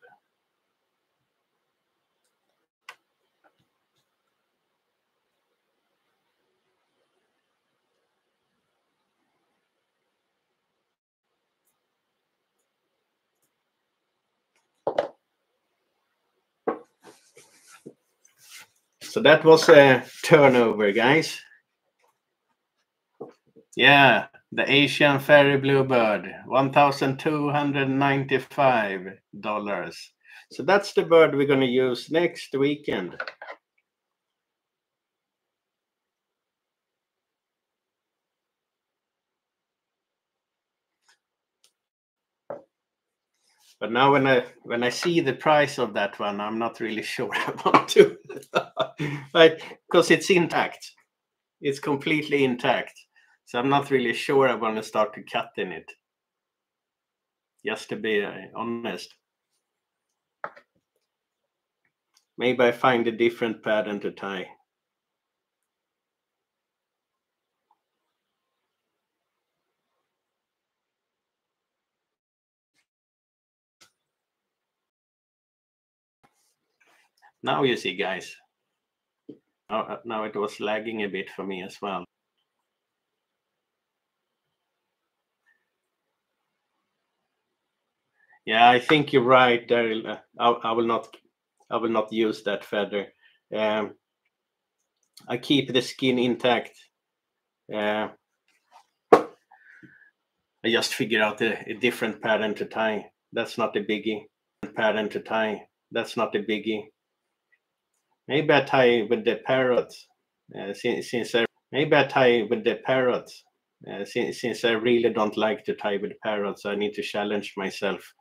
So that was a turnover, guys. Yeah, the Asian fairy bluebird, $1,295. So that's the bird we're going to use next weekend. But now when I see the price of that one, I'm not really sure I want to, right? Because it's intact. It's completely intact. So I'm not really sure I want to start to cut in it. Just to be honest. Maybe I find a different pattern to tie. Now you see, guys. Now it was lagging a bit for me as well. Yeah, I think you're right, Daryl. I will not use that feather. I keep the skin intact. I just figure out a different pattern to tie. That's not a biggie. Pattern to tie. That's not a biggie. Maybe I tie with the parrot. Since I really don't like to tie with parrots, I need to challenge myself.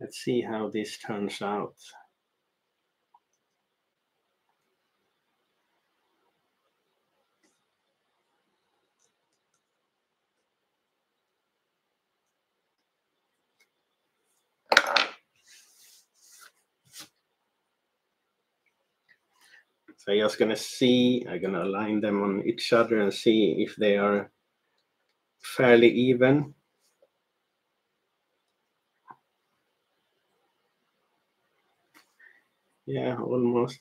Let's see how this turns out. So I'm just gonna see, I'm gonna align them on each other and see if they are fairly even. Yeah, almost.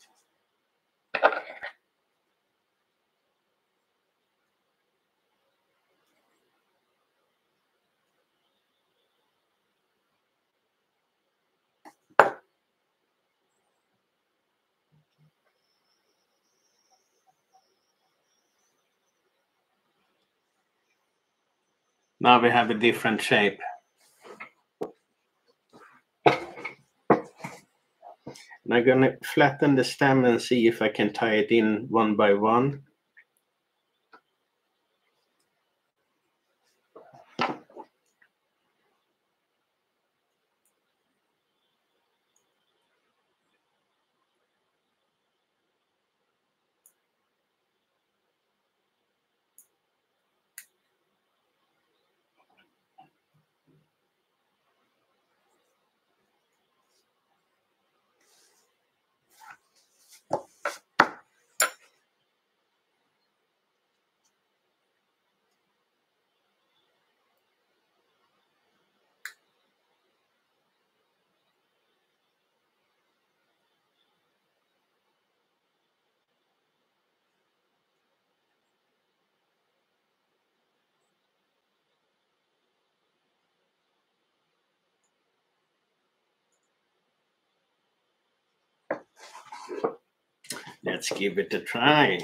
Now we have a different shape. And I'm going to flatten the stem and see if I can tie it in one by one. Let's give it a try.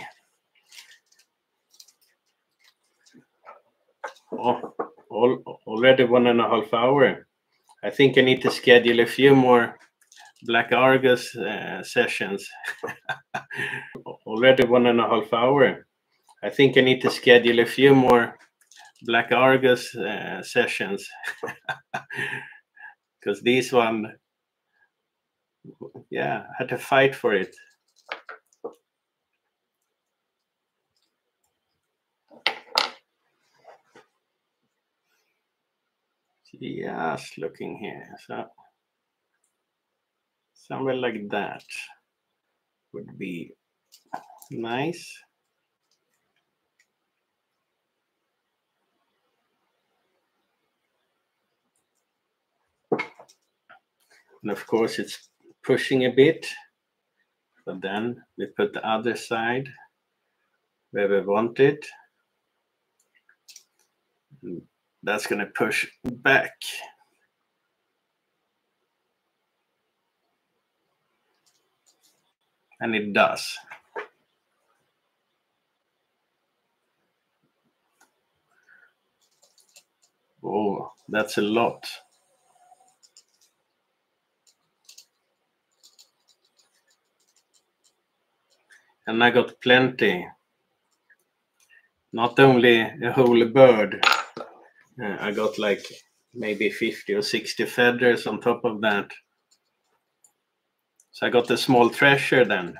Oh, already 1.5 hours. I think I need to schedule a few more Black Argus sessions. Already 1.5 hours. I think I need to schedule a few more Black Argus sessions. Because this one, yeah, I had to fight for it. Yes, looking here, so somewhere like that would be nice. And of course it's pushing a bit, but then we put the other side where we want it. That's going to push back. And it does. Oh, that's a lot. And I got plenty. Not only a whole bird. I got like maybe 50 or 60 feathers on top of that. So I got a small treasure then.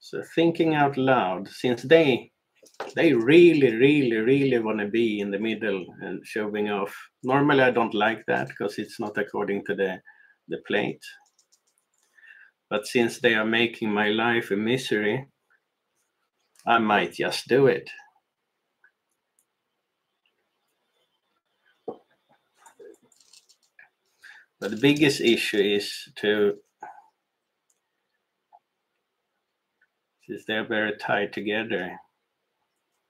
So thinking out loud, since they really want to be in the middle and showing off. Normally I don't like that because it's not according to the plate. But since they are making my life a misery, I might just do it. But the biggest issue is to, since they're very tied together,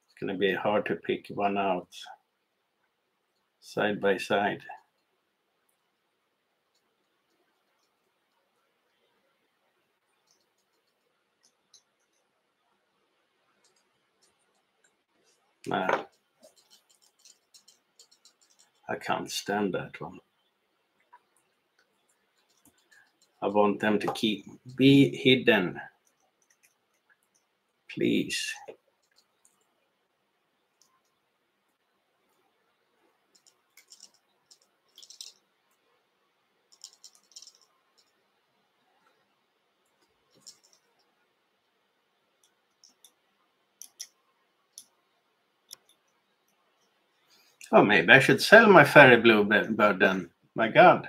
it's going to be hard to pick one out side by side. Nah, I can't stand that one. I want them to be hidden, please. Oh, maybe I should sell my fairy bluebird then. My God,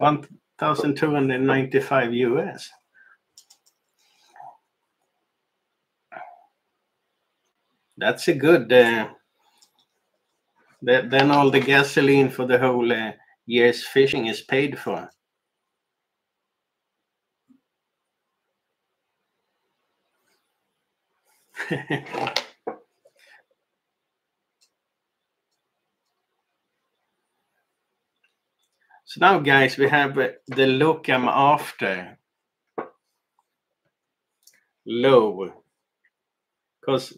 $1,295 US. That's a good. Then all the gasoline for the whole year's fishing is paid for. So now, guys, we have the look I'm after. Low. Because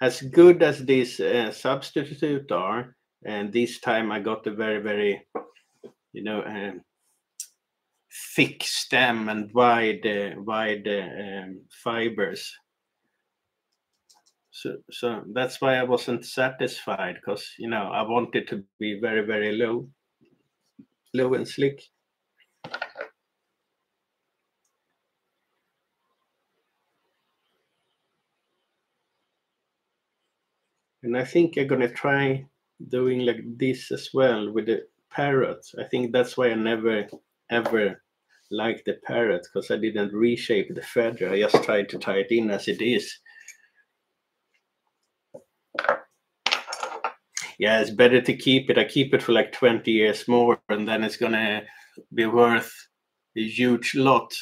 as good as these substitutes are, and this time I got a very, you know, thick stem and wide fibers. So that's why I wasn't satisfied, because, you know, I wanted to be very low. Low and slick. And I think I'm going to try doing like this as well with the parrot. I think that's why I never ever liked the parrot, because I didn't reshape the feather. I just tried to tie it in as it is. Yeah, it's better to keep it. I keep it for like 20 years more, and then it's going to be worth a huge lot.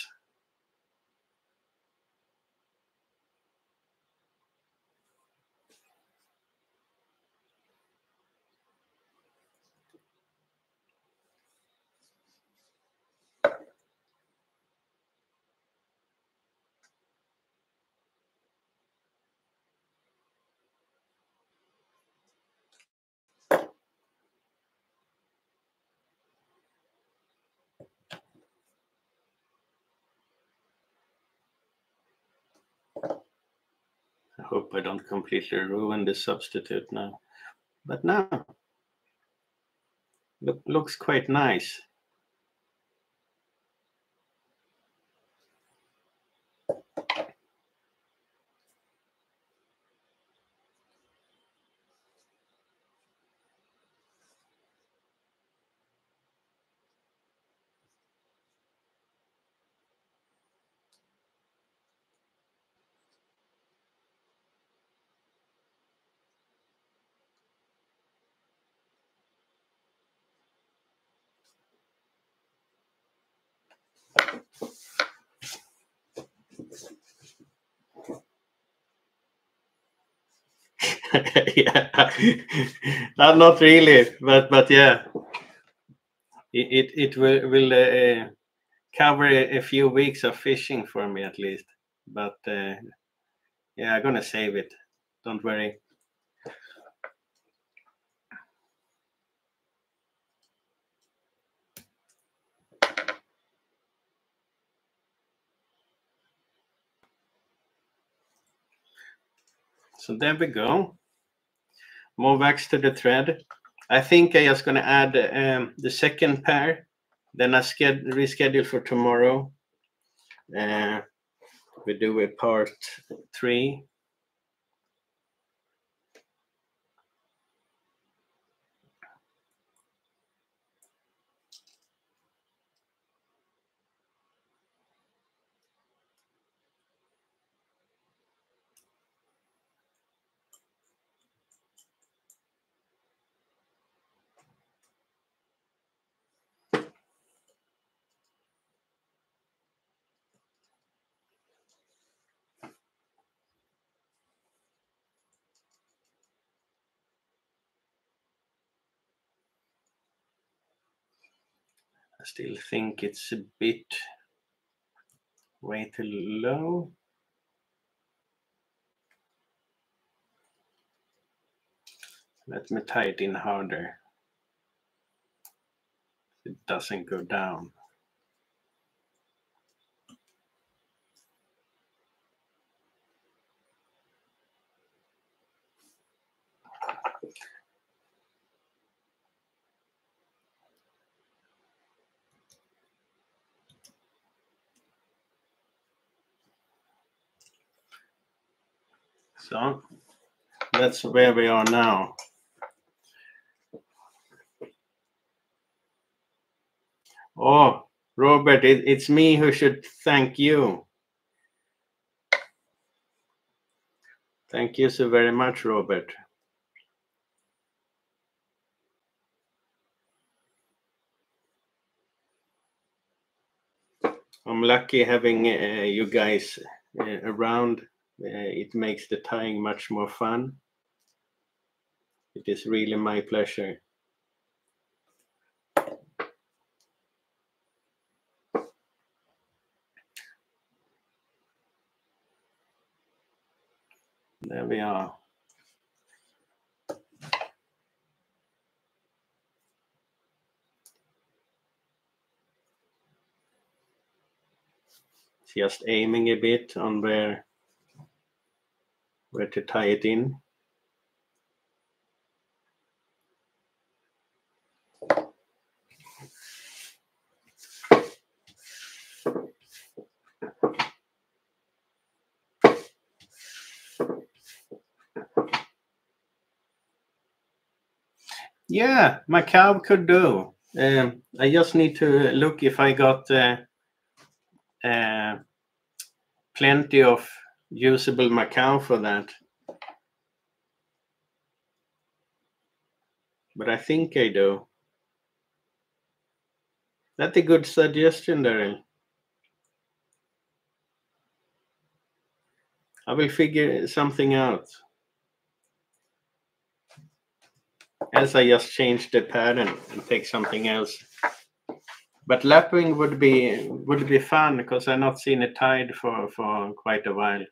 Hope I don't completely ruin the substitute now. But now, look, looks quite nice. Yeah, not really, but yeah, it will cover a few weeks of fishing for me at least. But yeah, I'm gonna save it. Don't worry. So there we go. More wax to the thread. I think I'm just going to add the second pair. Then I reschedule for tomorrow. We do a part 3. Still think it's a bit way too low. Let me tie it in harder. It doesn't go down. So that's where we are now. Oh, Robert, it's me who should thank you. Thank you so very much, Robert. I'm lucky having you guys around. It makes the tying much more fun. It is really my pleasure. There we are. Just aiming a bit on where to tie it in. Yeah, my cow could do. I just need to look if I got plenty of usable macaw for that, but I think I do. That's a good suggestion, Daryl. I will figure something out. As I just change the pattern and take something else, but lapwing would be fun because I've not seen it tied for quite a while.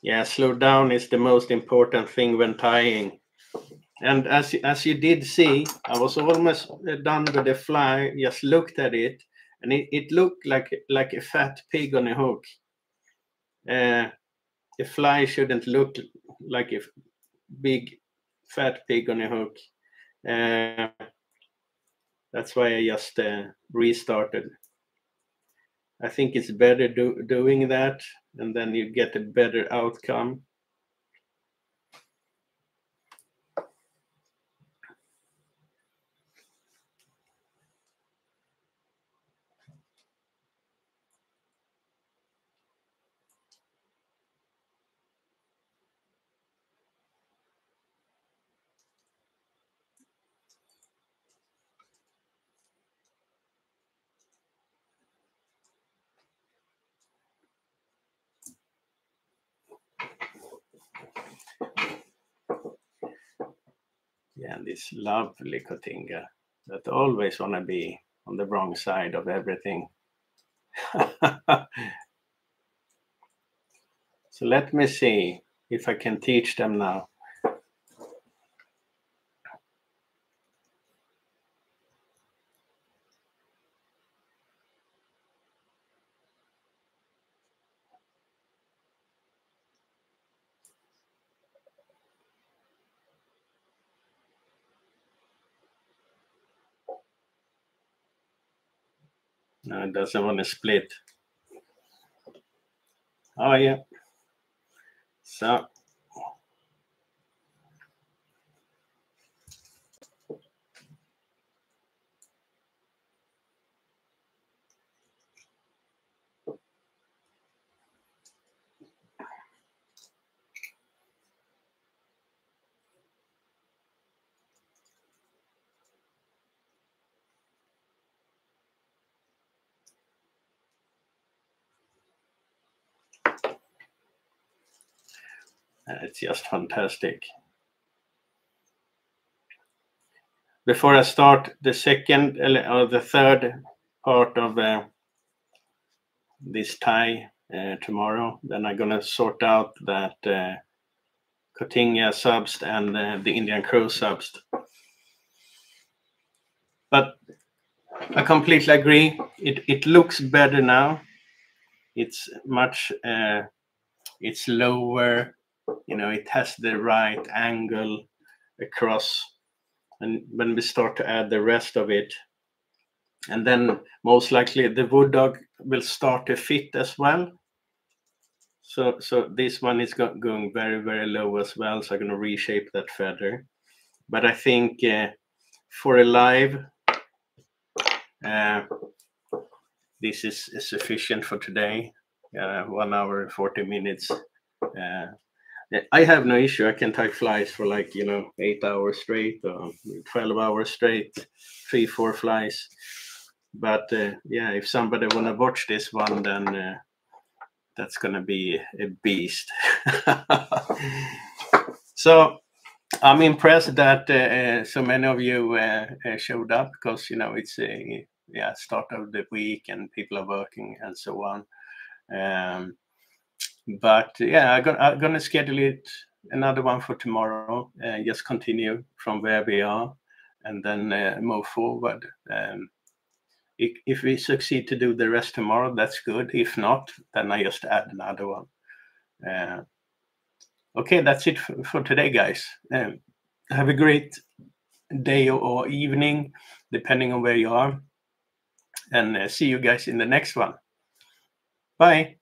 Yeah, slow down is the most important thing when tying. And as you did see, I was almost done with the fly, just looked at it, and it looked like a fat pig on a hook. A fly shouldn't look like a big fat pig on a hook. That's why I just restarted. I think it's better doing that, and then you get a better outcome. Yeah, and this lovely cotinga that always want to be on the wrong side of everything. So let me see if I can teach them now. No, it doesn't want to split. Oh, yeah. So. It's just fantastic. Before I start the second or the third part of this tie tomorrow, then I'm going to sort out that cotinga subst and the Indian crow subst. But I completely agree. It looks better now. It's much, it's lower. You know, it has the right angle across, and when we start to add the rest of it, and then most likely the wood duck will start to fit as well. So this one is going very, very low as well. So I'm going to reshape that feather. But I think for a live, this is sufficient for today. 1 hour, 40 minutes. I have no issue. I can tie flies for, like, you know, 8 hours straight or 12 hours straight, 3, 4 flies. But yeah, if somebody want to watch this one, then that's going to be a beast. So I'm impressed that so many of you showed up, because, you know, it's a start of the week and people are working and so on. But yeah, I'm going to schedule another one for tomorrow, and just continue from where we are and then move forward. If we succeed to do the rest tomorrow, that's good. If not, then I just add another one. Okay, that's it for today, guys. Have a great day or evening, depending on where you are. And see you guys in the next one. Bye.